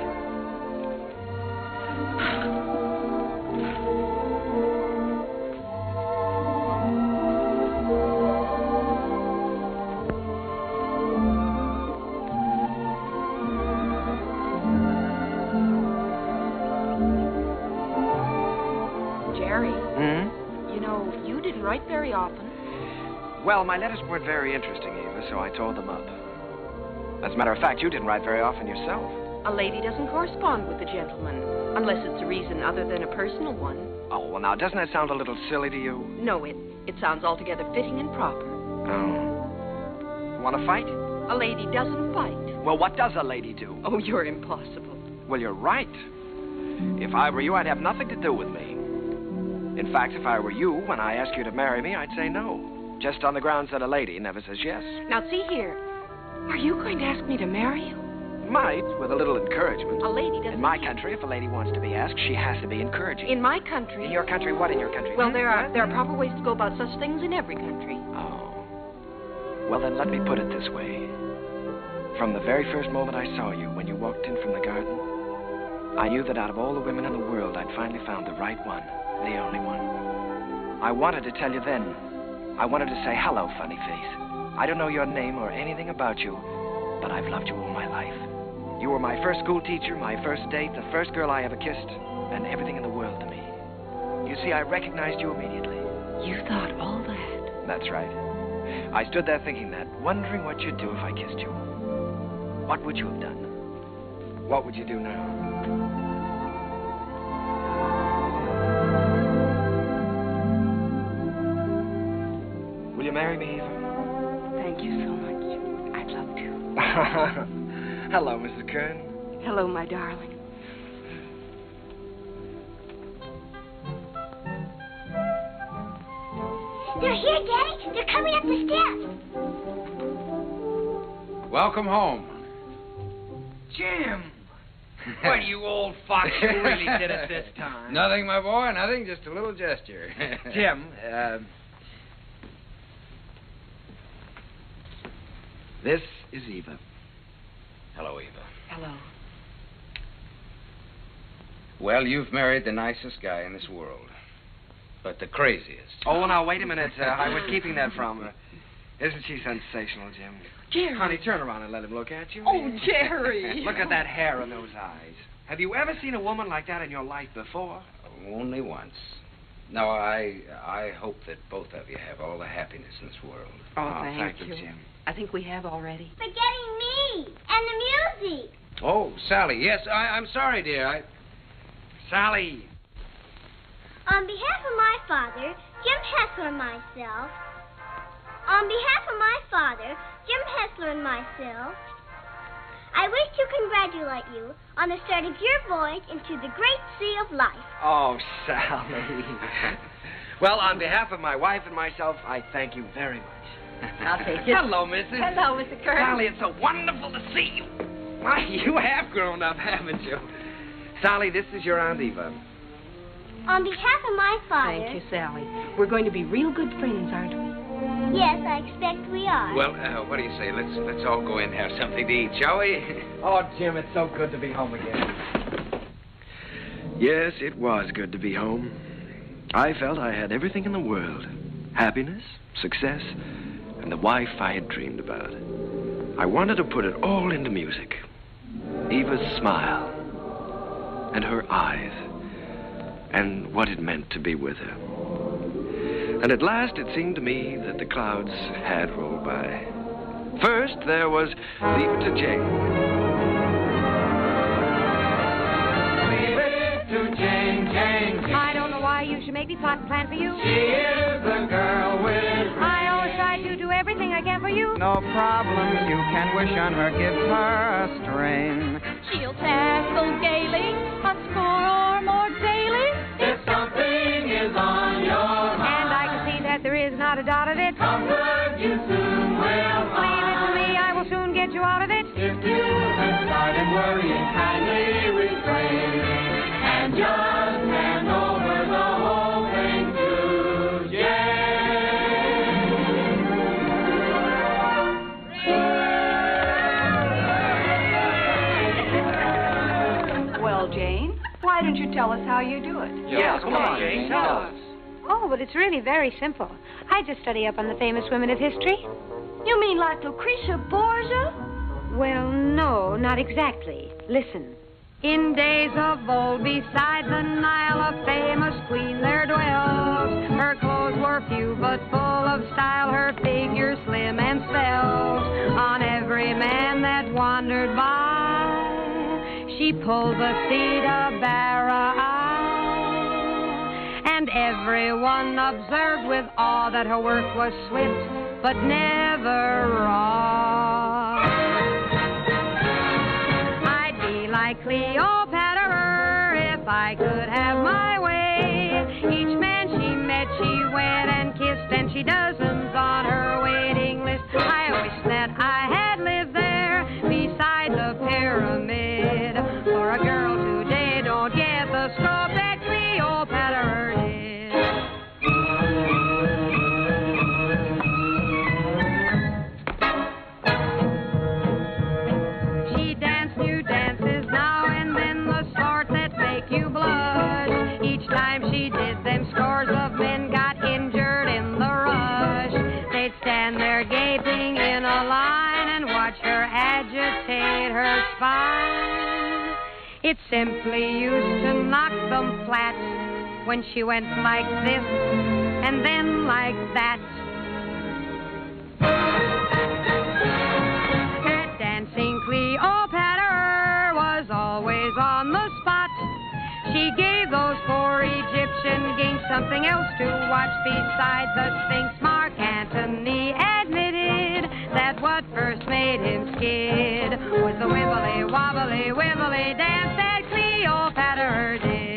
Jerry. Mm-hmm? You know, you didn't write very often. Well, my letters weren't very interesting, Eva, so I tore them up. As a matter of fact, you didn't write very often yourself. A lady doesn't correspond with a gentleman, unless it's a reason other than a personal one. Oh, well, now, doesn't that sound a little silly to you? No, it sounds altogether fitting and proper. Oh. Want to fight? A lady doesn't fight. Well, what does a lady do? Oh, you're impossible. Well, you're right. If I were you, I'd have nothing to do with me. In fact, if I were you, when I asked you to marry me, I'd say no. Just on the grounds that a lady never says yes. Now, see here. Are you going to ask me to marry you? Might, with a little encouragement. A lady doesn't... In my country, if a lady wants to be asked, she has to be encouraging. In my country? In your country? What in your country? Well, there are proper ways to go about such things in every country. Oh. Well, then, let me put it this way. From the very first moment I saw you, when you walked in from the garden, I knew that out of all the women in the world, I'd finally found the right one, the only one. I wanted to tell you then. I wanted to say, hello, funny face. I don't know your name or anything about you, but I've loved you all my life. You were my first school teacher, my first date, the first girl I ever kissed, and everything in the world to me. You see, I recognized you immediately. You thought all that? That's right. I stood there thinking that, wondering what you'd do if I kissed you. What would you have done? What would you do now? Will you marry me, Eva? Thank you so much. I'd love to. Hello, Mrs. Kern. Hello, my darling. They're here, Daddy. They're coming up the steps. Welcome home. Jim! Well, you old fox, you really did it this time. Nothing, my boy, nothing. Just a little gesture. Jim, this is Eva. Hello, Eva. Hello. Well, you've married the nicest guy in this world, but the craziest. Oh, well, now, wait a minute. I was keeping that from her. Isn't she sensational, Jim? Jerry. Honey, turn around and let him look at you. Oh, Jerry. Look at that hair and those eyes. Have you ever seen a woman like that in your life before? Only once. No, I hope that both of you have all the happiness in this world. Oh, thank you, Jim. I think we have already. Forgetting me and the music. Oh, Sally, yes, I'm sorry, dear. Sally. On behalf of my father, Jim Hessler and myself. On behalf of my father, Jim Hessler and myself. I wish to congratulate you on the start of your voyage into the great sea of life. Oh, Sally. Well, on behalf of my wife and myself, I thank you very much. I'll take it. Hello, Mrs. Hello, Mr. Kern. Sally, it's so wonderful to see you. Why, you have grown up, haven't you? Sally, this is your Aunt Eva. On behalf of my father... Thank you, Sally. We're going to be real good friends, aren't we? Yes, I expect we are. Well, what do you say? Let's all go in and have something to eat, shall we? Oh, Jim, it's so good to be home again. Yes, it was good to be home. I felt I had everything in the world. Happiness, success, and the wife I had dreamed about. I wanted to put it all into music. Eva's smile and her eyes. and what it meant to be with her. And at last it seemed to me that the clouds had rolled by. First, there was leave to Jane. Leave it to Jane, Jane, Jane. I don't know why you should make me pot and plan for you. She is the girl with... I always try to do everything I can for you. No problem, you can wish on her, give her a strain. She'll tackle gaily, once more or more daily. If something is on your mind. And I can see that there is not a doubt of it. Comfort you soon will find. Soon get you out of it. If you have started worrying, kindly refrain and just hand over the whole thing to Jane. Well, Jane, why don't you tell us how you do it? Yes, come on, Jane, tell us. Oh, but it's really very simple. I just study up on the famous women of history. You mean like Lucrezia Borgia? Well, no, not exactly. Listen. In days of old, beside the Nile, a famous queen there dwells. Her clothes were few but full of style, her figure slim and spells. On every man that wandered by, she pulled the feet of Bara eye. And everyone observed with awe that her work was swift, but never raw. I'd be like Cleopatra if I could have my way. Each man she met, she went and kissed, and she dozens on her waiting list. I wish that I had lived there beside the pyramid, for a girl today don't get the scope that Cleopatra did. It simply used to knock them flat when she went like this and then like that. Her dancing Cleopatra was always on the spot. She gave those poor Egyptian ginks something else to watch besides the Sphinx. Mark Antony admitted that what first made him skid was the wibbly wobbly wibbly dance that Cleopatra did.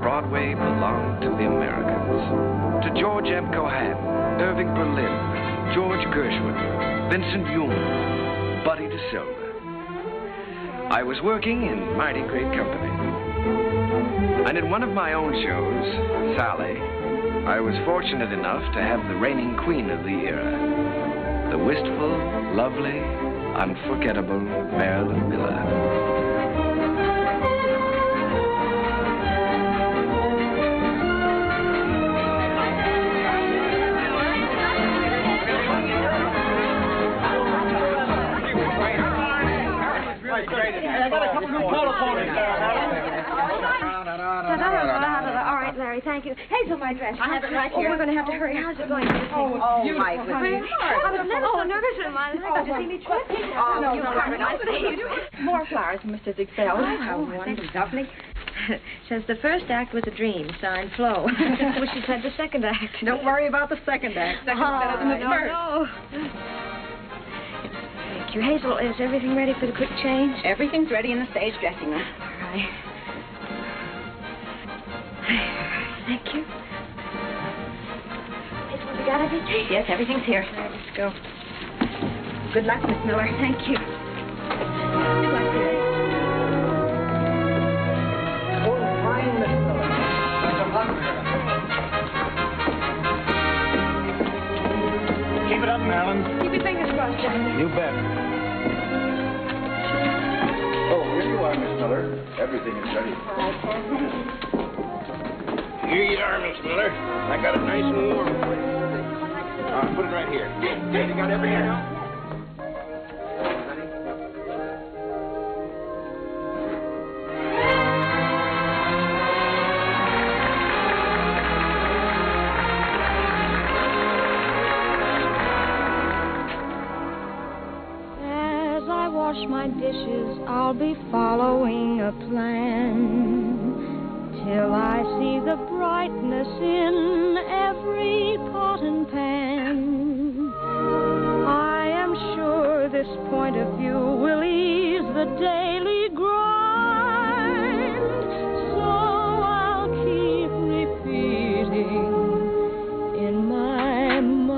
Broadway belonged to the Americans. To George M. Cohan, Irving Berlin, George Gershwin, Vincent Youmans, Buddy DeSilva. I was working in mighty great company. And in one of my own shows, Sally, I was fortunate enough to have the reigning queen of the era, the wistful, lovely, unforgettable Marilyn Miller. Thank you. Hazel, my dress. I have it right here. Oh, we're going to have to hurry. How's it going? Oh, my goodness. I was never so nervous in my life to see me twisting. Oh, you are nice. More flowers, Mr. Ziegfeld. Oh, how wonderful. Lovely. Says the first act was a dream, signed Flo. Wish she'd had the second act. Don't worry about the second act. Second's better than the first. No. Thank you. Hazel, is everything ready for the quick change? Everything's ready in the stage dressing room. All right. Thank you. Hazel, we got everything? Yes, everything's here. All right, let's go. Good luck, Miss Miller. Thank you. Good luck, dear. Keep it up, Marilyn. Keep your fingers crossed, Johnny. You bet. Oh, here you are, Miss Miller. Everything is ready. Here you are, Miss Miller. I got it nice and warm for you. Put it right here. You got everything now? I'll be following a plan till I see the brightness in every pot and pan. I am sure this point of view will ease the daily grind, so I'll keep repeating in my mind.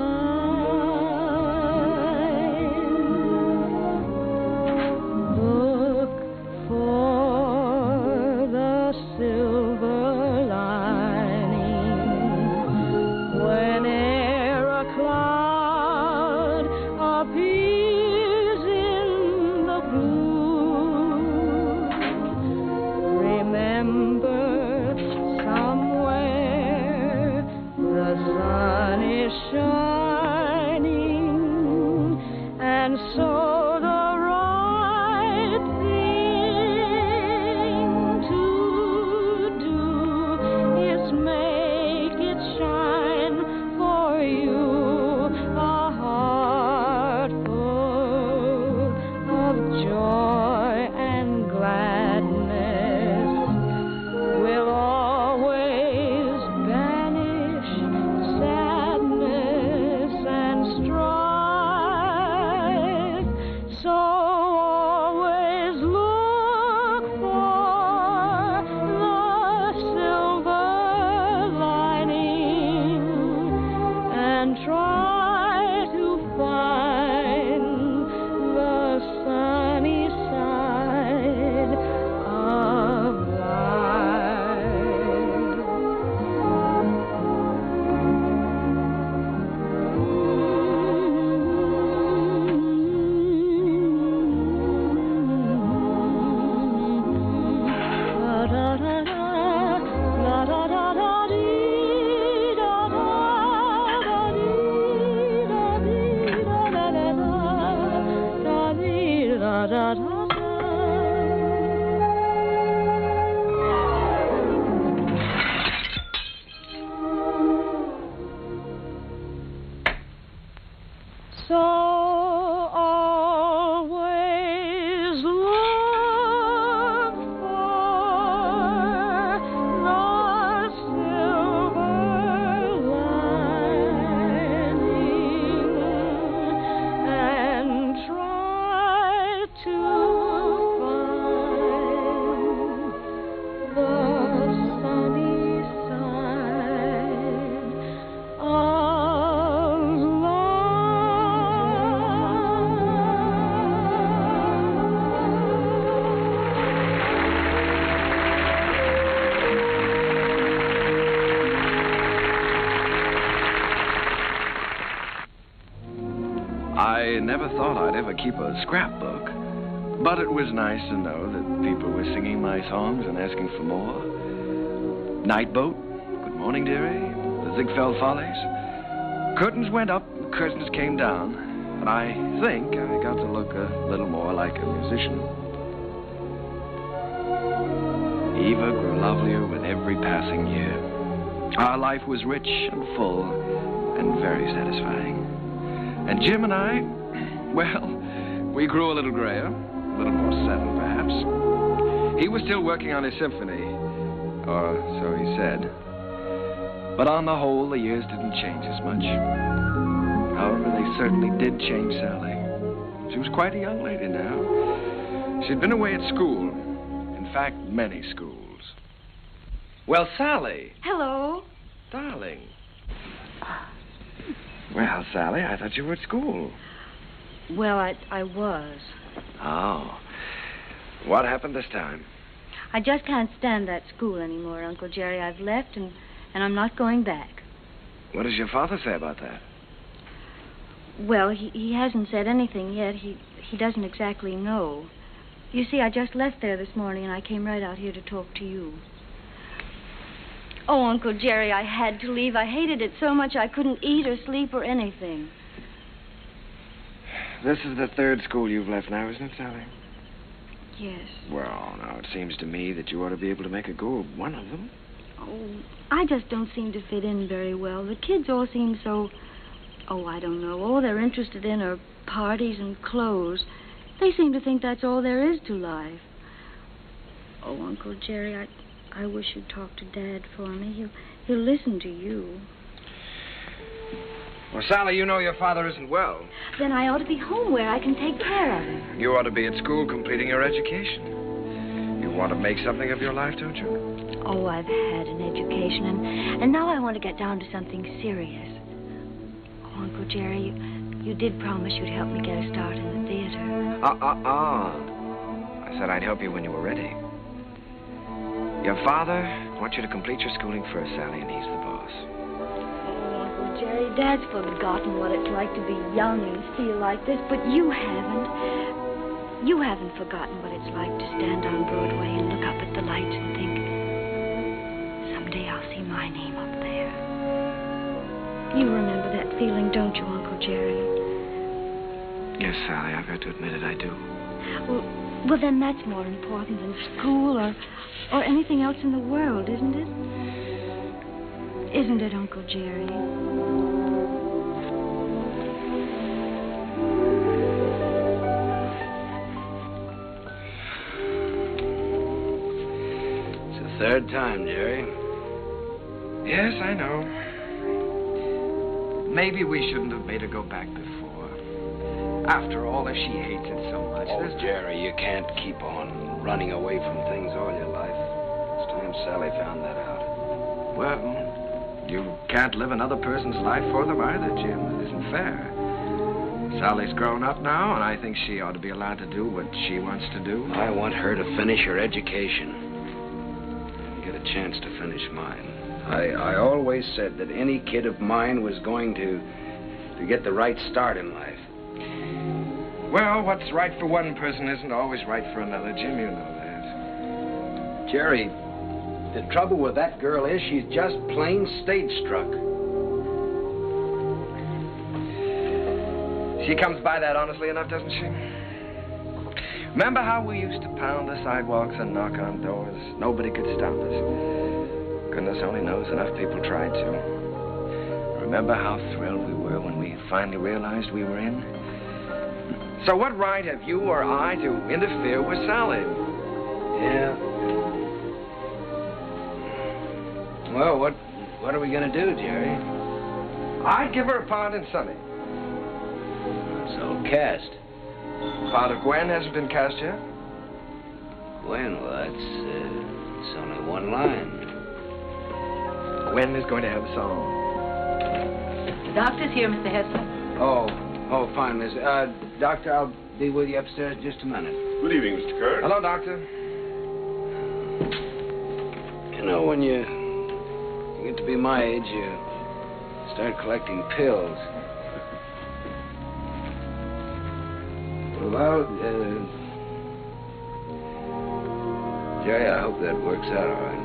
Keep a scrapbook, but it was nice to know that people were singing my songs and asking for more. Night Boat, Good Morning Dearie, the Ziegfeld Follies. Curtains went up, curtains came down, and I think I got to look a little more like a musician. Eva grew lovelier with every passing year. Our life was rich and full and very satisfying. And Jim and I, well, we grew a little grayer, a little more settled, perhaps. He was still working on his symphony, or so he said. But on the whole, the years didn't change as much. However, they certainly did change Sally. She was quite a young lady now. She'd been away at school. In fact, many schools. Well, Sally. Hello. Darling. Well, Sally, I thought you were at school. Well, I was. Oh. What happened this time? I just can't stand that school anymore, Uncle Jerry. I've left, and I'm not going back. What does your father say about that? Well, he hasn't said anything yet. He doesn't exactly know. You see, I just left there this morning, and I came right out here to talk to you. Oh, Uncle Jerry, I had to leave. I hated it so much I couldn't eat or sleep or anything. This is the third school you've left now, isn't it, Sally? Yes. Well, now, it seems to me that you ought to be able to make a go of one of them. Oh, I just don't seem to fit in very well. The kids all seem so... Oh, I don't know. All they're interested in are parties and clothes. They seem to think that's all there is to life. Oh, Uncle Jerry, I wish you'd talk to Dad for me. He'll listen to you. Well, Sally, you know your father isn't well. Then I ought to be home where I can take care of him. You ought to be at school completing your education. You want to make something of your life, don't you? Oh, I've had an education, and now I want to get down to something serious. Oh, Uncle Jerry, you did promise you'd help me get a start in the theater. I said I'd help you when you were ready. Your father wants you to complete your schooling first, Sally, and he's the boss. Oh, Uncle Jerry, Dad's forgotten what it's like to be young and feel like this, but you haven't. You haven't forgotten what it's like to stand on Broadway and look up at the lights and think, someday I'll see my name up there. You remember that feeling, don't you, Uncle Jerry? Yes, Sally, I've got to admit it, I do. Well, then that's more important than school or anything else in the world, isn't it? Isn't it, Uncle Jerry? It's the third time, Jerry. Yes, I know. Maybe we shouldn't have made her go back before. After all, if she hates it so much... Oh, Jerry, you can't keep on running away from things all your life. It's time Sally found that out. Well, you can't live another person's life for them either, Jim. It isn't fair. Sally's grown up now, and I think she ought to be allowed to do what she wants to do. I want her to finish her education. Get a chance to finish mine. I always said that any kid of mine was going to get the right start in life. Well, what's right for one person isn't always right for another, Jim. You know that. Jerry, the trouble with that girl is she's just plain stage-struck. She comes by that honestly enough, doesn't she? Remember how we used to pound the sidewalks and knock on doors? Nobody could stop us. Goodness only knows enough people tried to. Remember how thrilled we were when we finally realized we were in? So what right have you or I to interfere with Sally? Yeah. Well, what are we going to do, Jerry? I'd give her a pound in Sunny. So cast. A pound of Gwen hasn't been cast yet? Gwen? Well, it's only one line. Gwen is going to have a song. The doctor's here, Mr. Hessler. Oh, fine, Miss. Doctor, I'll be with you upstairs just a minute. Good evening, Mr. Kern. Hello, Doctor. You know, when you get to be my age, you start collecting pills. Well, Jerry, I hope that works out all right.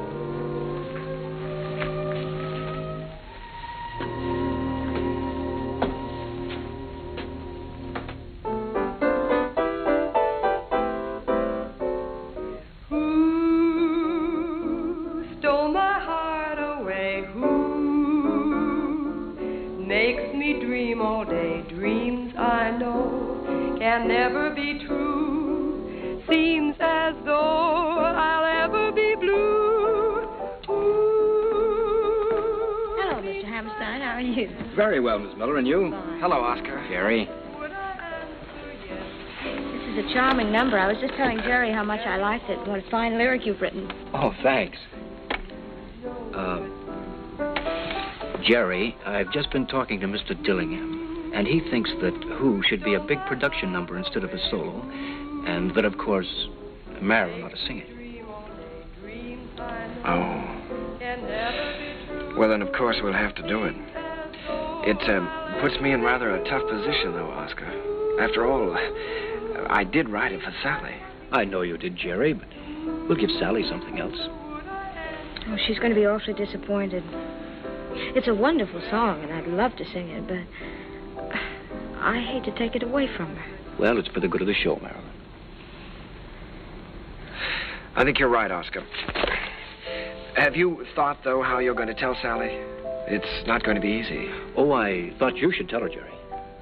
Seems as though I'll ever be blue. you? Very well, Miss Miller, and you? Fine. Hello, Oscar. Jerry. This is a charming number. I was just telling Jerry how much I liked it. What a fine lyric you've written. Oh, thanks. Jerry, I've just been talking to Mr. Dillingham, and he thinks that Who should be a big production number instead of a solo, and that, of course, Marilyn ought to sing it. Oh. Well, then, of course, we'll have to do it. It puts me in rather a tough position, though, Oscar. After all, I did write it for Sally. I know you did, Jerry, but we'll give Sally something else. Oh, she's going to be awfully disappointed. It's a wonderful song, and I'd love to sing it, but I hate to take it away from her. Well, it's for the good of the show, Marilyn. I think you're right, Oscar. Have you thought, though, how you're going to tell Sally? It's not going to be easy. Oh, I thought you should tell her, Jerry.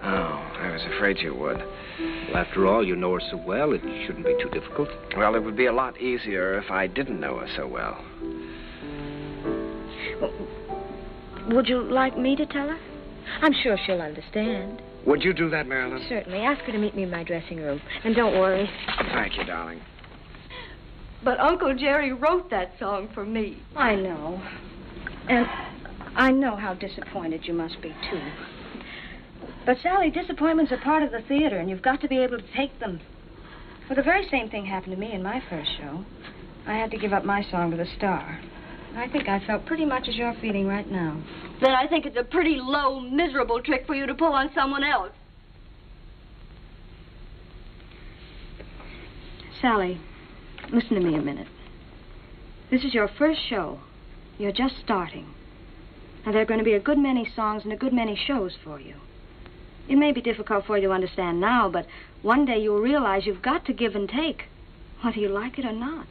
Oh, I was afraid you would. Well, after all, you know her so well, it shouldn't be too difficult. Well, it would be a lot easier if I didn't know her so well. Well, would you like me to tell her? I'm sure she'll understand. Would you do that, Marilyn? Certainly. Ask her to meet me in my dressing room. And don't worry. Thank you, darling. But Uncle Jerry wrote that song for me. I know. And I know how disappointed you must be, too. But, Sally, disappointments are part of the theater, and you've got to be able to take them. Well, the very same thing happened to me in my first show. I had to give up my song to the star. I think I felt pretty much as you're feeling right now. Then I think it's a pretty low, miserable trick for you to pull on someone else. Sally, listen to me a minute. This is your first show. You're just starting. Now, there are going to be a good many songs and a good many shows for you. It may be difficult for you to understand now, but one day you'll realize you've got to give and take, whether you like it or not.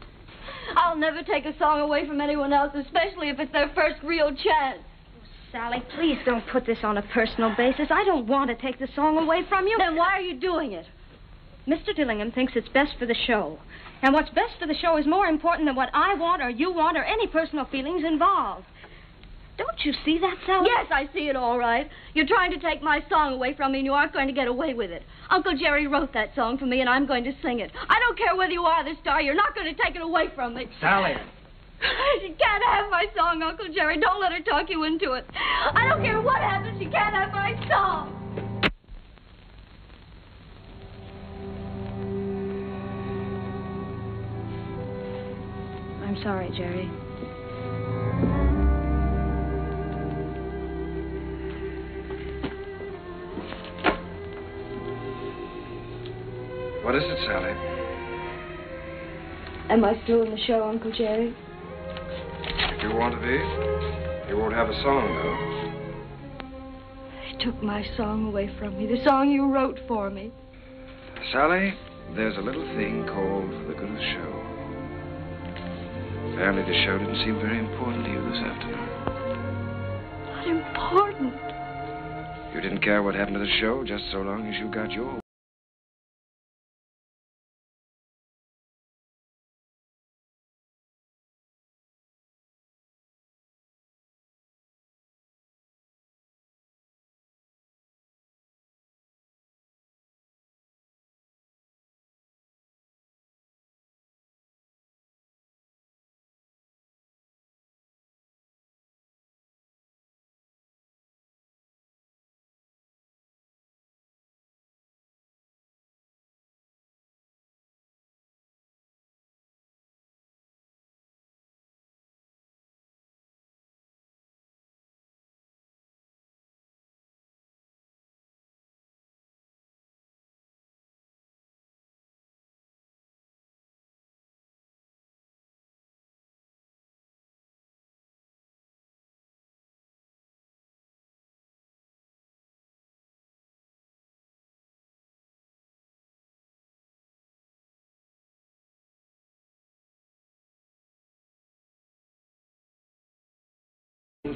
I'll never take a song away from anyone else, especially if it's their first real chance. Oh, Sally, please don't put this on a personal basis. I don't want to take the song away from you. Then why are you doing it? Mr. Dillingham thinks it's best for the show. And what's best for the show is more important than what I want or you want or any personal feelings involved. Don't you see that, Sally? Yes, I see it all right. You're trying to take my song away from me, and you aren't going to get away with it. Uncle Jerry wrote that song for me, and I'm going to sing it. I don't care whether you are the star. You're not going to take it away from me. Sally. She can't have my song, Uncle Jerry. Don't let her talk you into it. I don't care what happens. She can't have my song. I'm sorry, Jerry. What is it, Sally? Am I still in the show, Uncle Jerry? If you want to be, you won't have a song, though. They took my song away from me, the song you wrote for me. Sally, there's a little thing called For the Good of the Show. Apparently, the show didn't seem very important to you this afternoon. Not important? You didn't care what happened to the show just so long as you got your...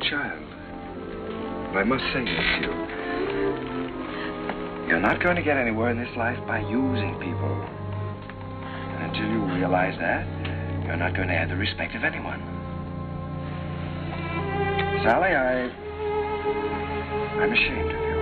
child. But I must say this to you. You're not going to get anywhere in this life by using people. And until you realize that, you're not going to have the respect of anyone. Sally, I... I'm ashamed of you.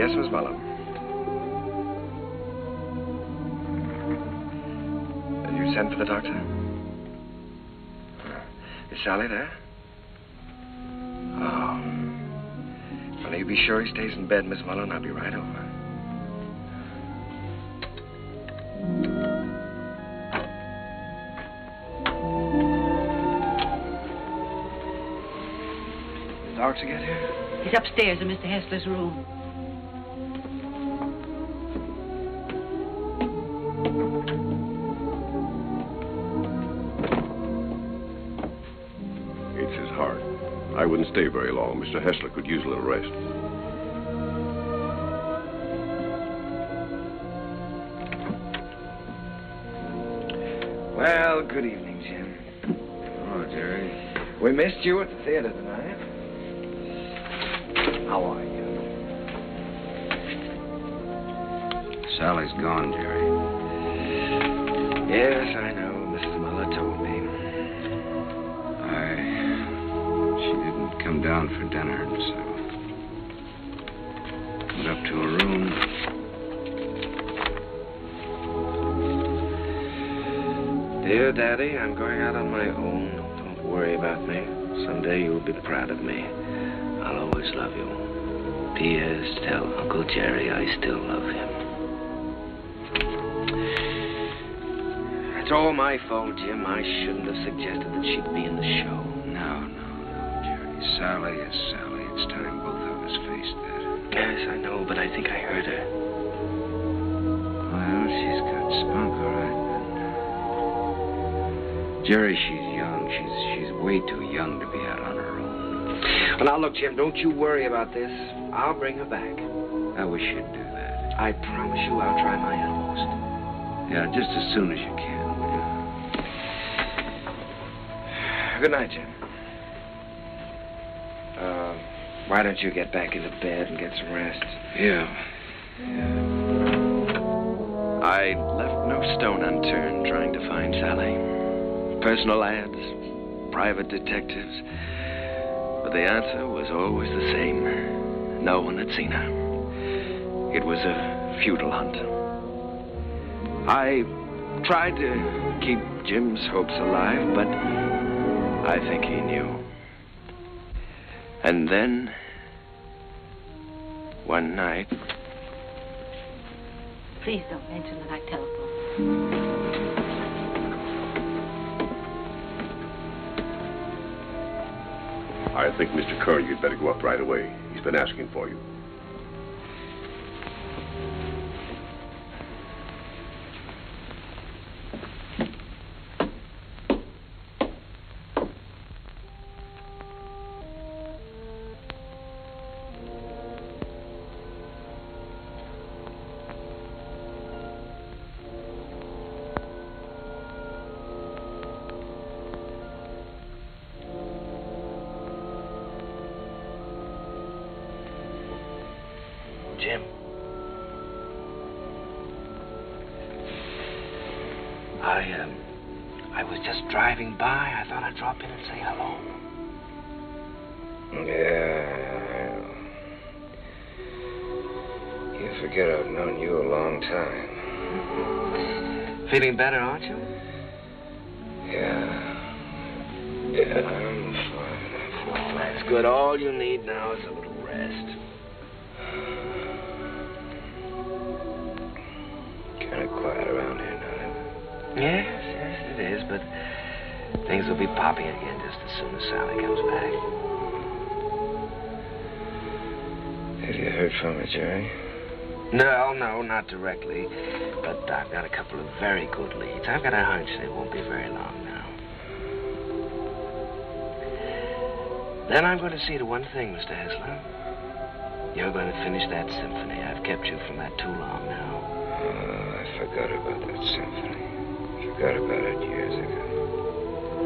Yes, Miss Muller. You sent for the doctor? Is Sally there? Oh. Well, you be sure he stays in bed, Miss Muller, and I'll be right over. Did the doctor get here? He's upstairs in Mr. Hessler's room. I wouldn't stay very long. Mr. Hessler could use a little rest. Well, good evening, Jim. Oh, Jerry. We missed you at the theater tonight. How are you? Sally's gone, Jerry. Yes, I know. Mrs. Muller told me. Come down for dinner, so went up to her room. Dear Daddy, I'm going out on my own. Don't worry about me. Someday you'll be proud of me. I'll always love you. P.S. Tell Uncle Jerry I still love him. It's all my fault, Jim. I shouldn't have suggested that she'd be in the show. No. Sally is Sally. It's time both of us faced that. Yes, I know, but I think I heard her. Well, she's got spunk, all right. Jerry, she's young. She's way too young to be out on her own. Well, now, look, Jim, don't you worry about this. I'll bring her back. I wish you'd do that. I promise you I'll try my utmost. Yeah, just as soon as you can, will you? Good night, Jim. Why don't you get back into bed and get some rest? Yeah. I left no stone unturned trying to find Sally. Personal ads, private detectives. But the answer was always the same. No one had seen her. It was a futile hunt. I tried to keep Jim's hopes alive, but I think he knew. And then, one night... Please don't mention that I telephoned. I think, Mr. Kern, you'd better go up right away. He's been asking for you. I was just driving by. I thought I'd drop in and say hello. Yeah. You forget I've known you a long time. Feeling better, aren't you? Yeah. Yeah, I'm fine. Well, that's good. All you need now is a little rest. Kind of quiet around here. Yes, it is, but things will be popping again just as soon as Sally comes back. Have you heard from her, Jerry? No, not directly, but I've got a couple of very good leads. I've got a hunch they won't be very long now. Then I'm going to see to one thing, Mr. Hessler. You're going to finish that symphony. I've kept you from that too long now. I forgot about that symphony. Forgot about it years ago.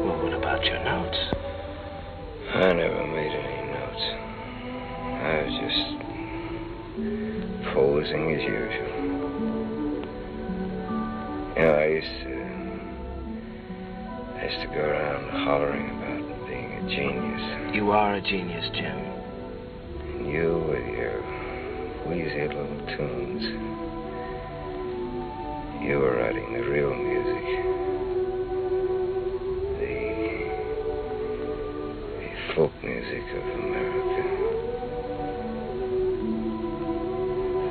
Well, what about your notes? I never made any notes. I was just posing as usual. You know, I used to go around hollering about being a genius. You are a genius, Jim. And you with your Wheezy little tunes. You were writing the real music. The folk music of America.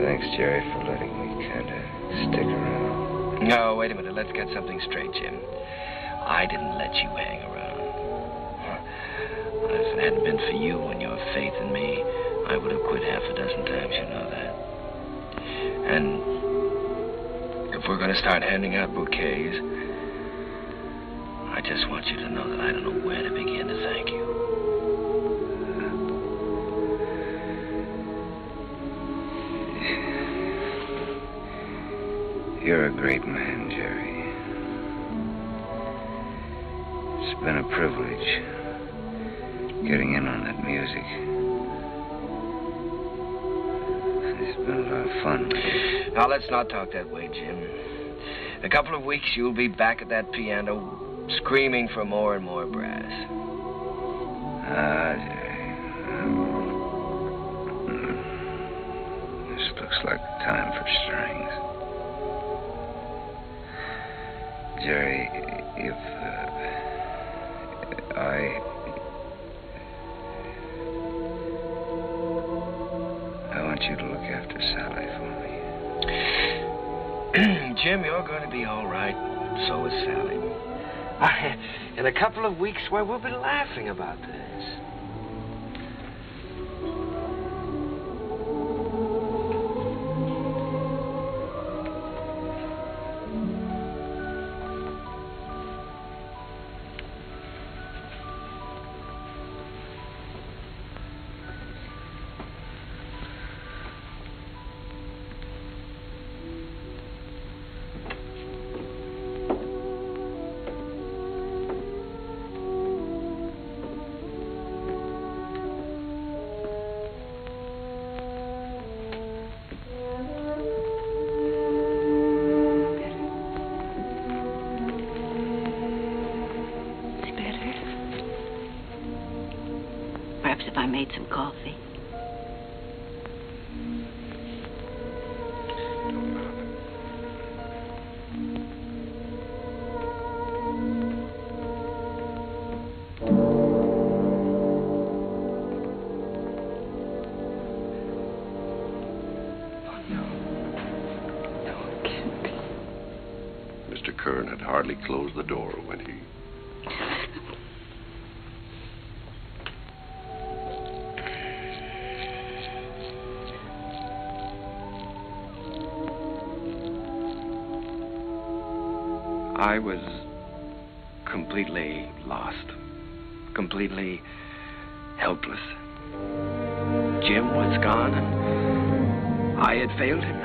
Thanks, Jerry, for letting me kind of stick around. No, wait a minute. Let's get something straight, Jim. I didn't let you hang around. If it hadn't been for you and your faith in me, I would have quit half a dozen times, you know that. And if we're going to start handing out bouquets, I just want you to know that I don't know where to begin to thank you. You're a great man, Jerry. It's been a privilege getting in on that music. It's been a lot of fun. Now, let's not talk that way, Jim. In a couple of weeks, you'll be back at that piano screaming for more and more brass. Ah, Jerry. This looks like the time for strings. Jerry, I want you to look after Sally for me. Jim, you're going to be all right. So is Sally. In a couple of weeks, why, we'll be laughing about this. Hardly closed the door when he... I was completely lost, completely helpless. Jim was gone, and I had failed him,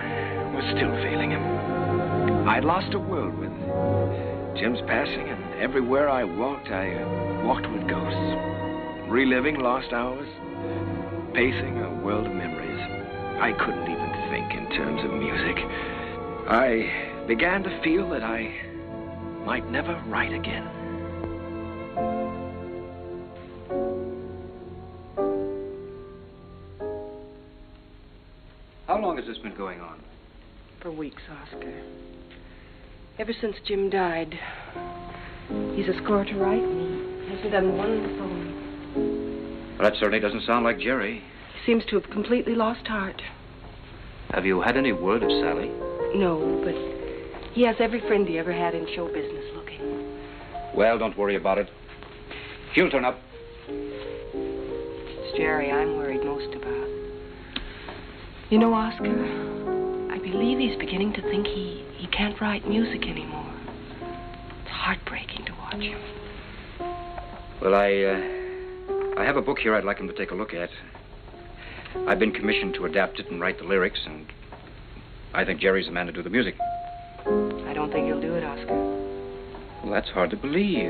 was still failing him. I'd lost a world with Jim's passing, and everywhere I walked with ghosts, reliving lost hours, pacing a world of memories. I couldn't even think in terms of music. I began to feel that I might never write again. How long has this been going on? For weeks, Oscar. Ever since Jim died, he's a score to write and hasn't done one poem. Well, that certainly doesn't sound like Jerry. He seems to have completely lost heart. Have you had any word of Sally? No, but he has every friend he ever had in show business looking. Well, don't worry about it. She'll turn up. It's Jerry I'm worried most about. You know, Oscar, I believe he's beginning to think he can't write music anymore. It's heartbreaking to watch him. Well, I have a book here I'd like him to take a look at. I've been commissioned to adapt it and write the lyrics, and I think Jerry's the man to do the music. I don't think he'll do it, Oscar. Well, that's hard to believe.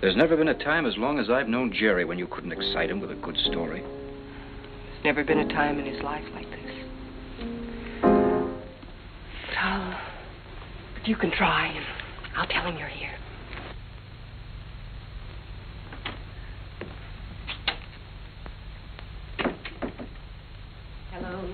There's never been a time as long as I've known Jerry when you couldn't excite him with a good story. There's never been a time in his life like this. But you can try, and I'll tell him you're here. Hello.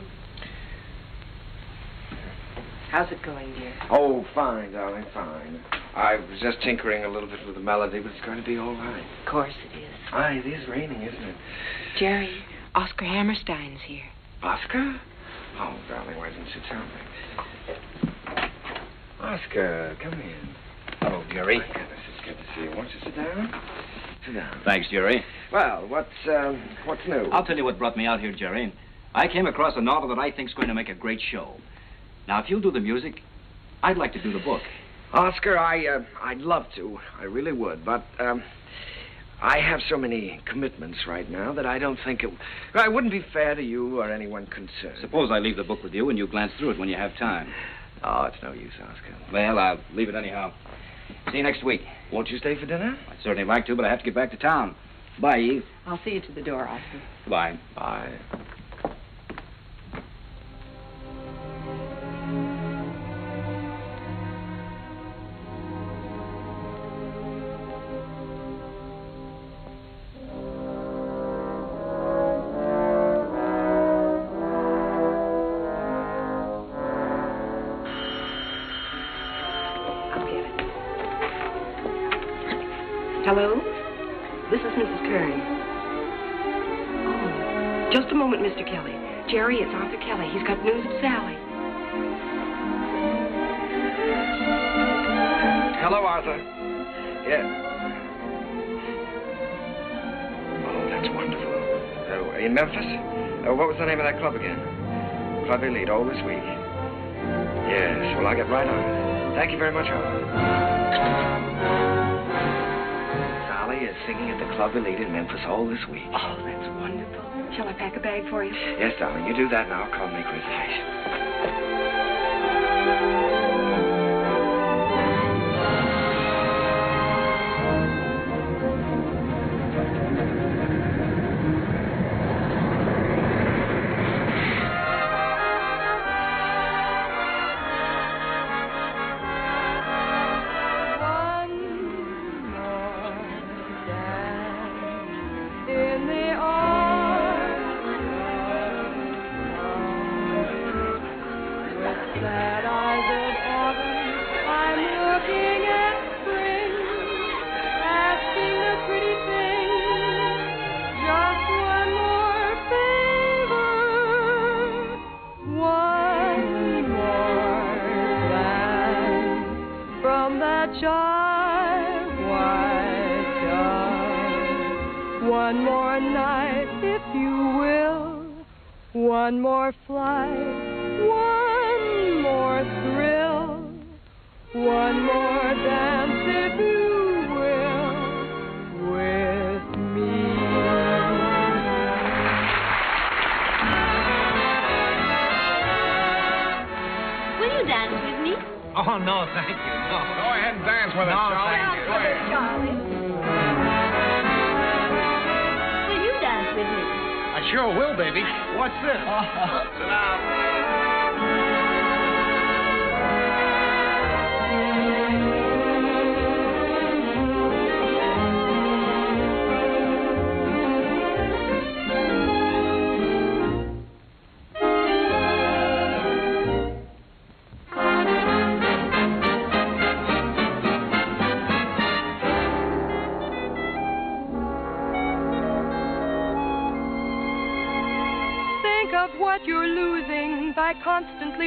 How's it going, dear? Oh, fine, darling, fine. I was just tinkering a little bit with the melody, but it's going to be all right. Of course it is. Aye, it is raining, isn't it? Jerry, Oscar Hammerstein's here. Oscar? Oh, darling, why didn't you tell me? Oscar, come in. Hello, Jerry. My goodness, it's good to see you. Won't you sit down? Sit down. Thanks, Jerry. Well, what's new? I'll tell you what brought me out here, Jerry. I came across a novel that I think's going to make a great show. Now, if you'll do the music, I'd like to do the book. Oscar, I'd love to. I really would, but I have so many commitments right now that I don't think it wouldn't be fair to you or anyone concerned. Suppose I leave the book with you and you glance through it when you have time. Oh, it's no use, Oscar. Well, I'll leave it anyhow. See you next week. Won't you stay for dinner? I'd certainly like to, but I have to get back to town. Bye, Eve. I'll see you to the door, Oscar. Bye. Bye. Hello? This is Mrs. Kern. Oh, just a moment, Mr. Kelly. Jerry, it's Arthur Kelly. He's got news of Sally. Hello, Arthur. Yeah. Oh, that's wonderful. In Memphis? What was the name of that club again? Club Elite, all this week. Yes, well, I'll get right on it. Thank you very much, Arthur. Is singing at the Club Elite in Memphis all this week. Oh, that's wonderful. Shall I pack a bag for you? Yes, darling. You do that and I'll call and make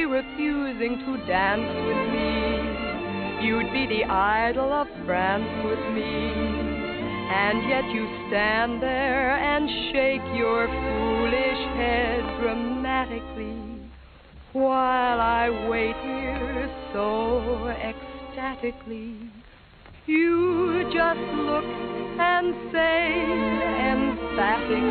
refusing to dance with me. You'd be the idol of France with me, and yet you stand there and shake your foolish head dramatically while I wait here so ecstatically. You just look and say emphatically,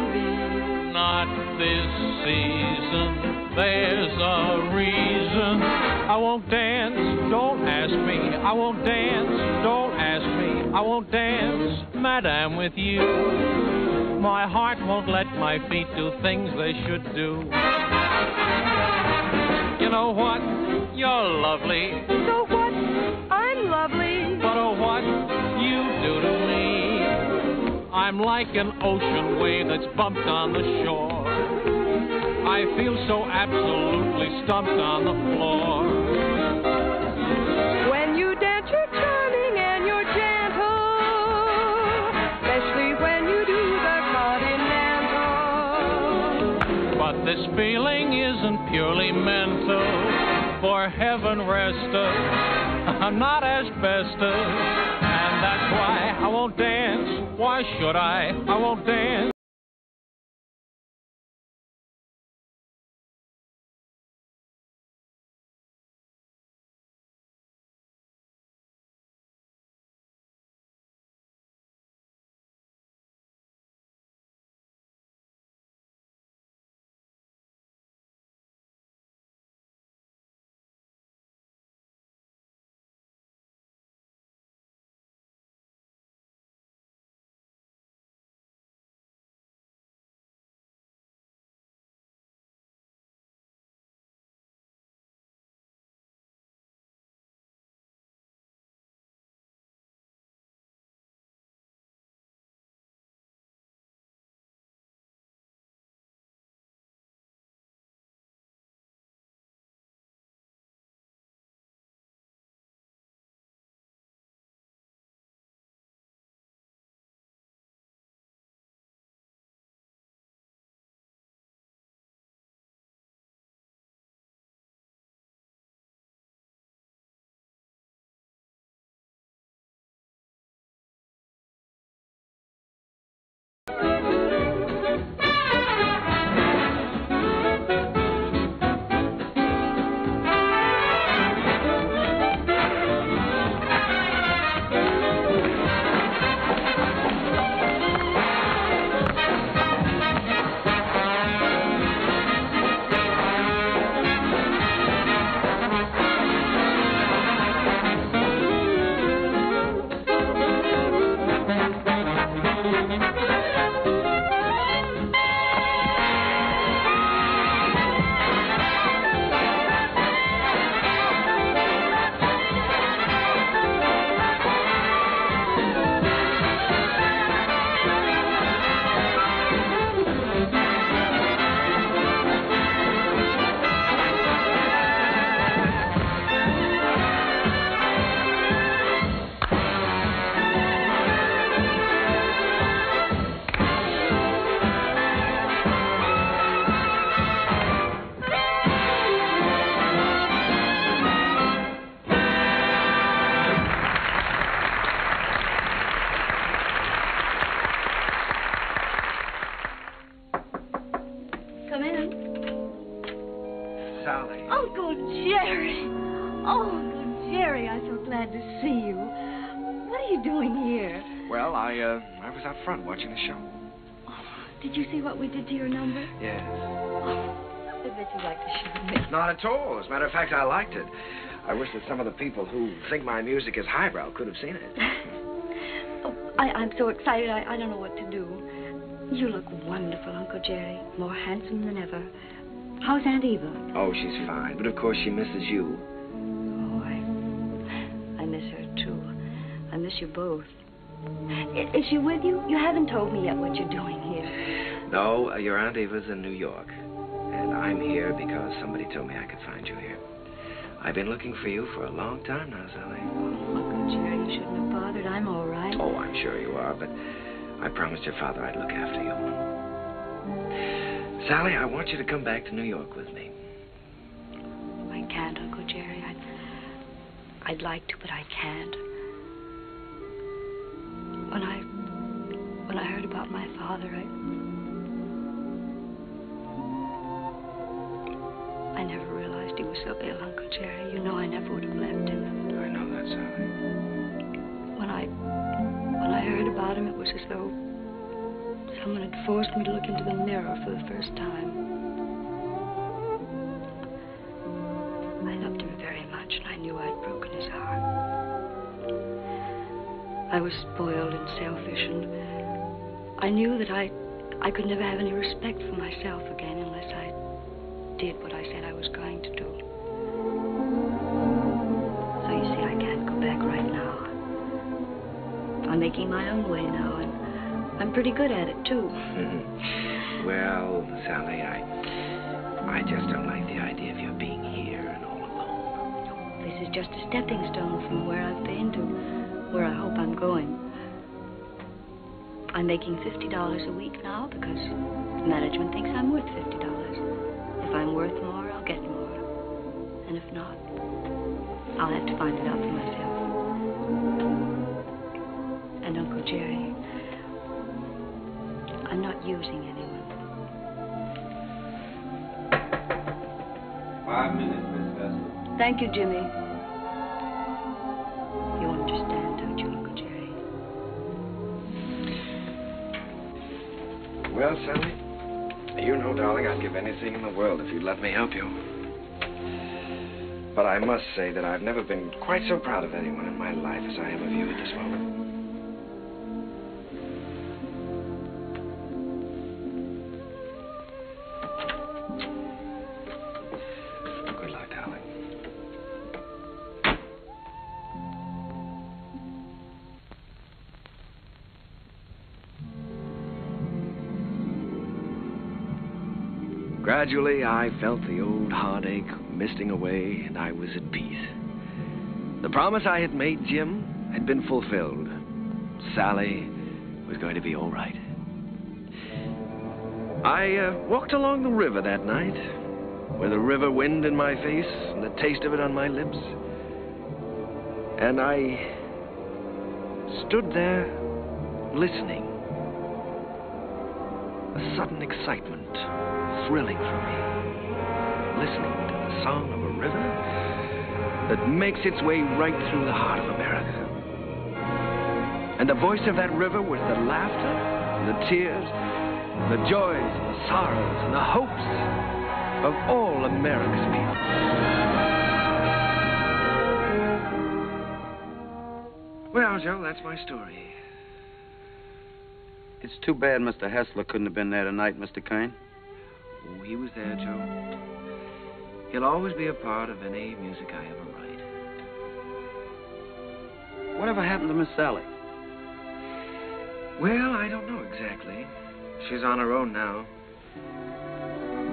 not this season. There's a reason I won't dance, don't ask me. I won't dance, don't ask me. I won't dance, madame, with you. My heart won't let my feet do things they should do. You know what? You're lovely. So what? I'm lovely. But oh, what you do to me. I'm like an ocean wave that's bumped on the shore. I feel so absolutely stumped on the floor. purely mental. For heaven rest us, I'm not asbestos. And that's why I won't dance. Why should I? I won't dance. Watching the show. Oh, did you see what we did to your number? Yes. Oh, I bet you liked the show. Not at all. As a matter of fact, I liked it. I wish that some of the people who think my music is highbrow could have seen it. I'm so excited, I don't know what to do. You look wonderful, Uncle Jerry. More handsome than ever. How's Aunt Eva? Oh, she's fine, but of course she misses you. Oh, I miss her, too. I miss you both. Is she with you? You haven't told me yet what you're doing here. No, your Aunt Eva's in New York. And I'm here because somebody told me I could find you here. I've been looking for you for a long time now, Sally. Oh, Uncle Jerry, you shouldn't have bothered. I'm all right. Oh, I'm sure you are, but I promised your father I'd look after you. Sally, I want you to come back to New York with me. I can't, Uncle Jerry. I'd like to, but I can't. When I heard about my father, I never realized he was so ill, Uncle Jerry. You know I never would have left him. I know that, Sally. When I heard about him, it was as though someone had forced me to look into the mirror for the first time. I loved him very much, and I knew I'd broken his heart. I was spoiled and selfish, and I knew that I could never have any respect for myself again unless I did what I said I was going to do. So you see, I can't go back right now. I'm making my own way now, and I'm pretty good at it, too. Well, Sally, I just don't like the idea of you being here and all alone. This is just a stepping stone from where I've been to where I hope I'm going. I'm making $50 a week now because management thinks I'm worth $50. If I'm worth more, I'll I'll get more. And if not, I'll have to find it out for myself. And Uncle Jerry, I'm not using anyone. 5 minutes, Miss Hessler. Thank you, Jimmy. You understand, don't you, Uncle Jerry? Well, Sally, you know, darling, I'd give anything in the world if you'd let me help you. But I must say that I've never been quite so proud of anyone in my life as I am of you at this moment. Good luck, darling. Gradually, I felt the old heartache misting away, and I was at peace. The promise I had made Jim had been fulfilled. Sally was going to be all right. I walked along the river that night, with a river wind in my face and the taste of it on my lips. And I stood there, listening. A sudden excitement thrilling for me, listening to the song of a river that makes its way right through the heart of America. And the voice of that river was the laughter, and the tears, and the joys, and the sorrows, and the hopes of all America's people. Well, Joe, that's my story. It's too bad Mr. Hessler couldn't have been there tonight, Mr. Kane. Oh, he was there, Joe. He'll always be a part of any music I ever write. Whatever happened to Miss Sally? Well, I don't know exactly. She's on her own now.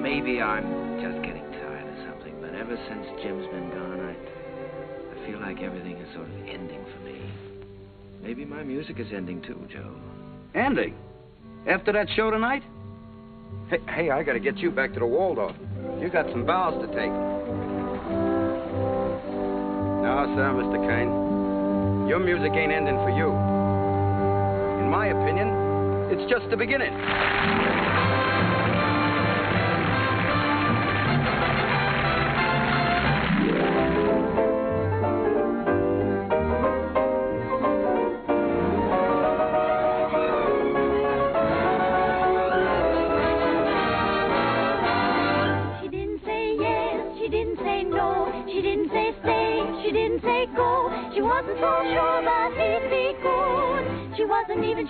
Maybe I'm just getting tired or something, but ever since Jim's been gone, I feel like everything is sort of ending for me. Maybe my music is ending too, Joe. Ending? After that show tonight? Hey, I gotta get you back to the Waldorf. You got some vows to take. No, sir, Mr. Kane. Your music ain't ending for you. In my opinion, it's just the beginning.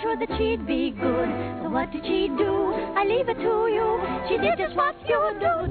Sure that she'd be good, so what did she do? I leave it to you. She did just what you do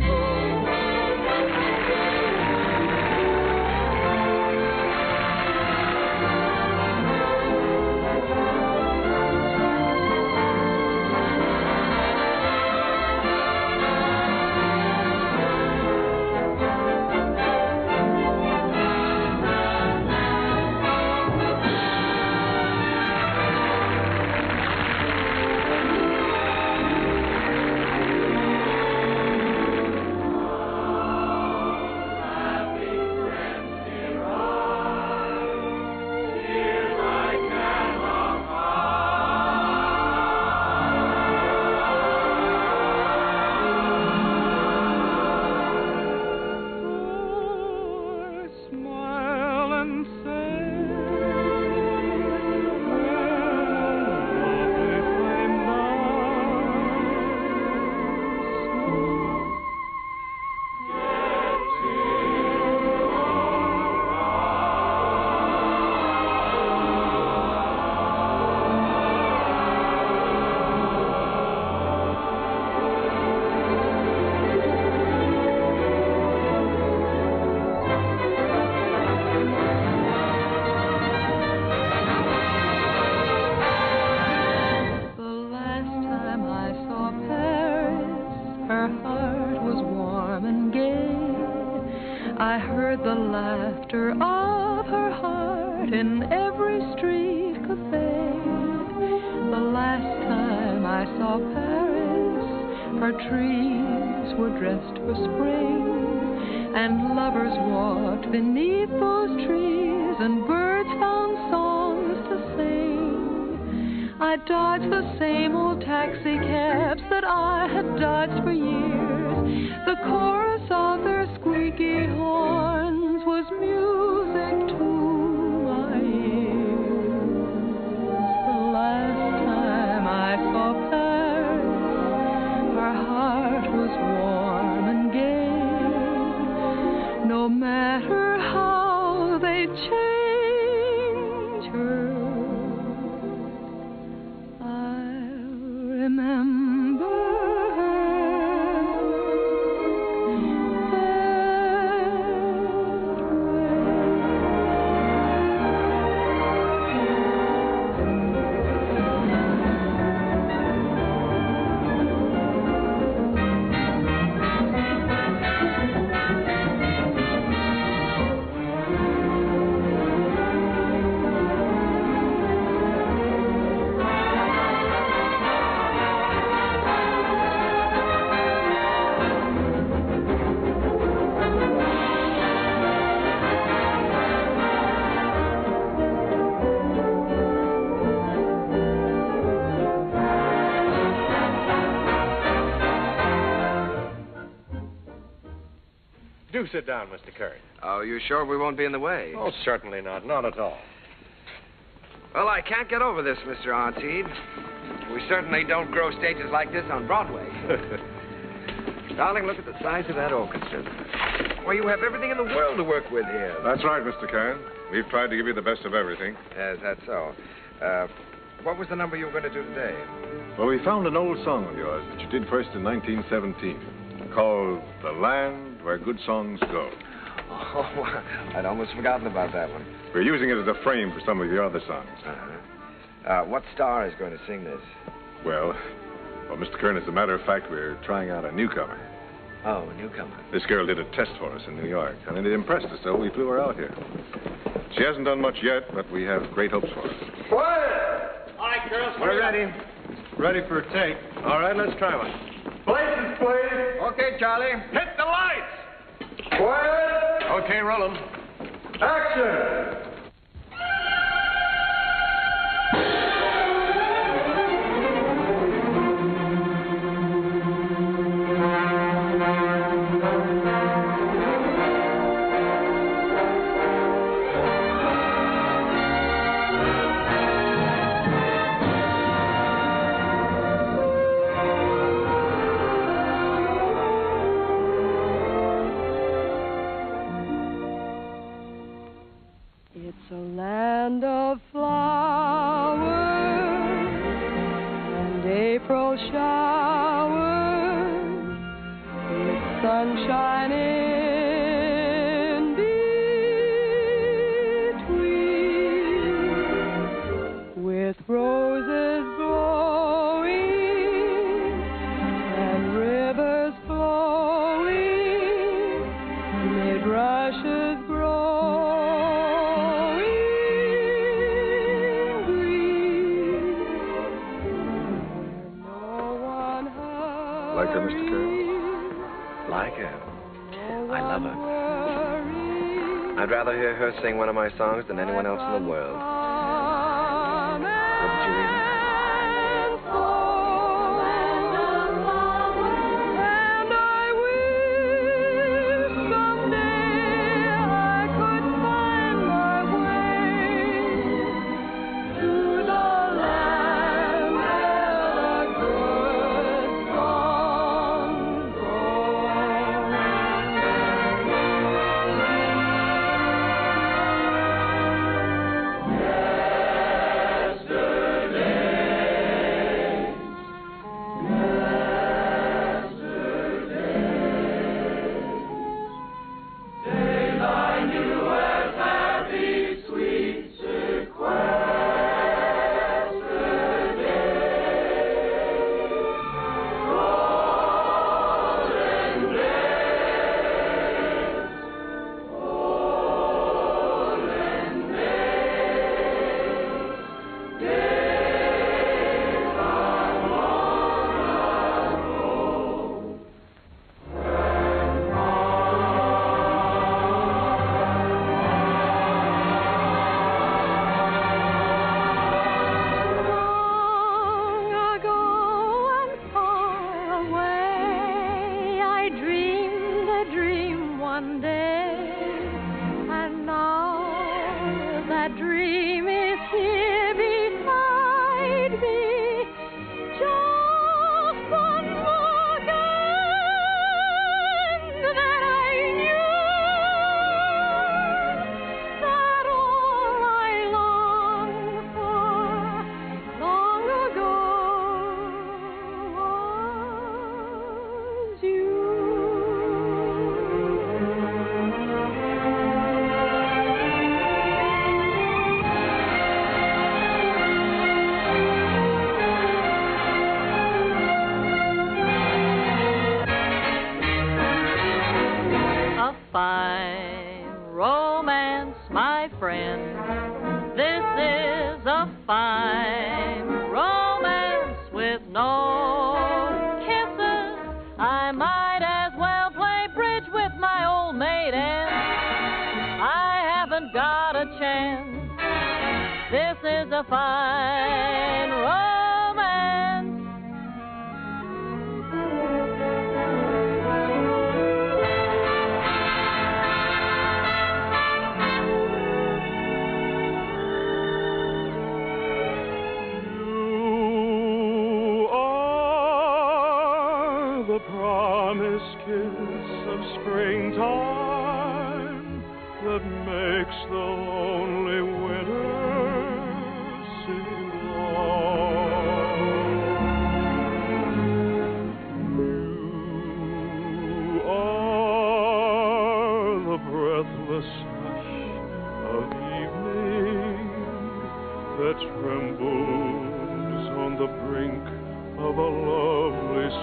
November trees were dressed for spring, and lovers walked beneath those trees, and birds found songs to sing. I dodged the same old taxi cabs that I had dodged for years. The chorus of their squeaky horns was music to my ears. The last time I saw Paris, warm and gay, no matter how they change her, I'll remember Sit down, Mr. Kern. Oh, you sure we won't be in the way? Oh, certainly not. Not at all. Well, I can't get over this, Mr. Arteed. We certainly don't grow stages like this on Broadway. Darling, look at the size of that orchestra. Well, you have everything in the world to work with here. That's right, Mr. Kern. We've tried to give you the best of everything. Yes, that's so. What was the number you were going to do today? Well, we found an old song of yours that you did first in 1917 called The Land Where Good Songs Go. Oh, I'd almost forgotten about that one. We're using it as a frame for some of your other songs. What star is going to sing this? Well, Mr. Kern, as a matter of fact, we're trying out a newcomer. Oh, a newcomer. This girl did a test for us in New York, and it impressed us, so we flew her out here. She hasn't done much yet, but we have great hopes for her. Quiet! All right, girls. We're ready. Ready for a take. All right, let's try one. Places, please. Okay, Charlie. Hit the lights. Quiet. Okay, roll 'em. Action. Her sing one of my songs than anyone else in the world. Wouldn't you, Eva? And I wish someday I could find my way to the land where the good songs grow. Yeah. a fine romance. You are the promised kiss of springtime that makes the lonely winter sing long. You are the breathless hush of evening that trembles on the brink of a lovely song.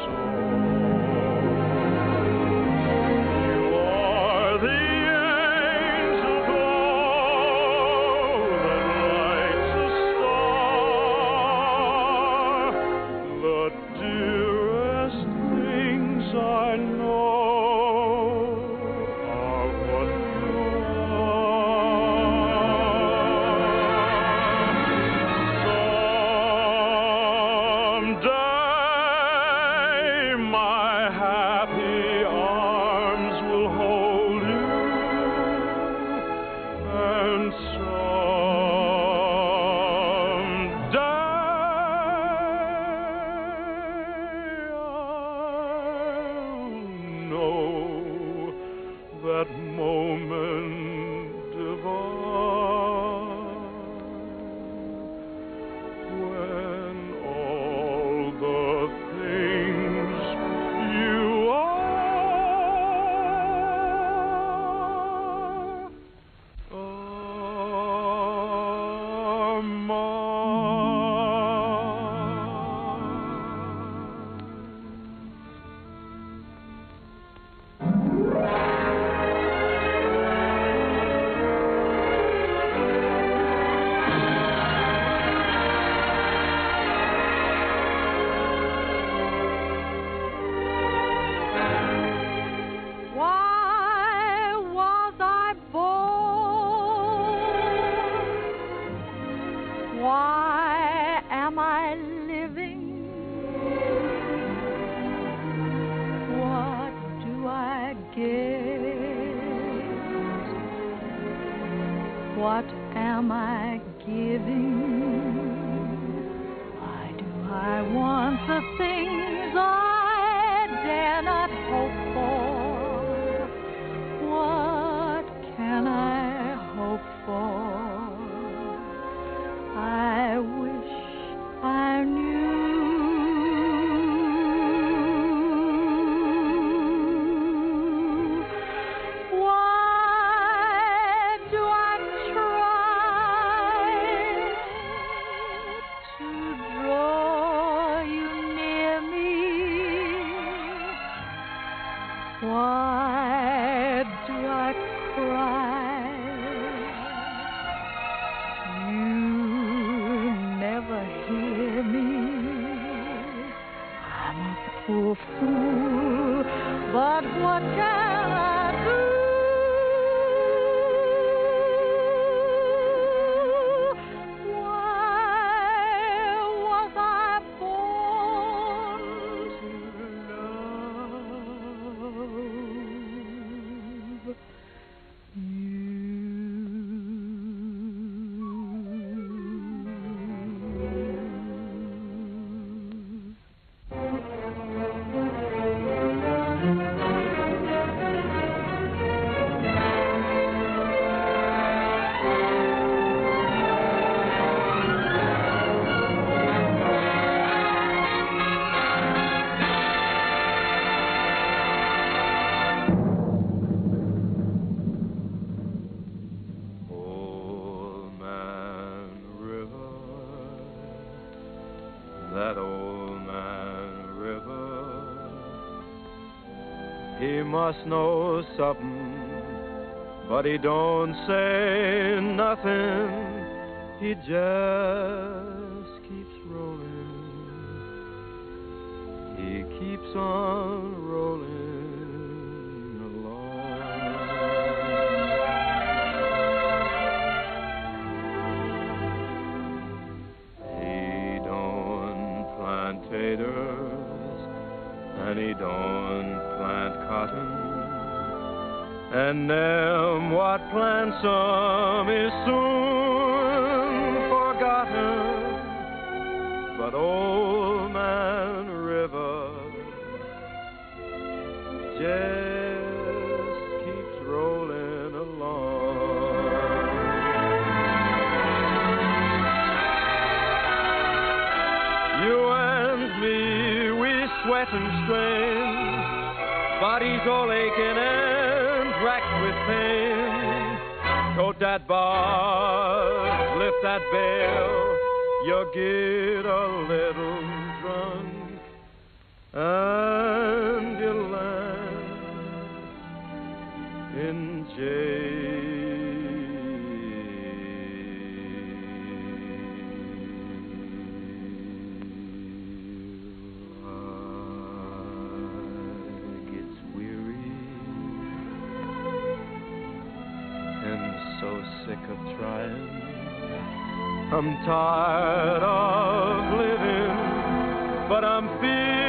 Must know something, but he don't say nothing. He just keeps rolling. He keeps on rolling along. honey, don't plant cotton. And them what plants some is soon forgotten. But old man River just keeps rolling along. You and me, we sweat and strain, bodies all aching and racked with pain. Tote that bar, lift that bell, you get a little drunk and you land in jail. I'm tired of living, but I'm feeling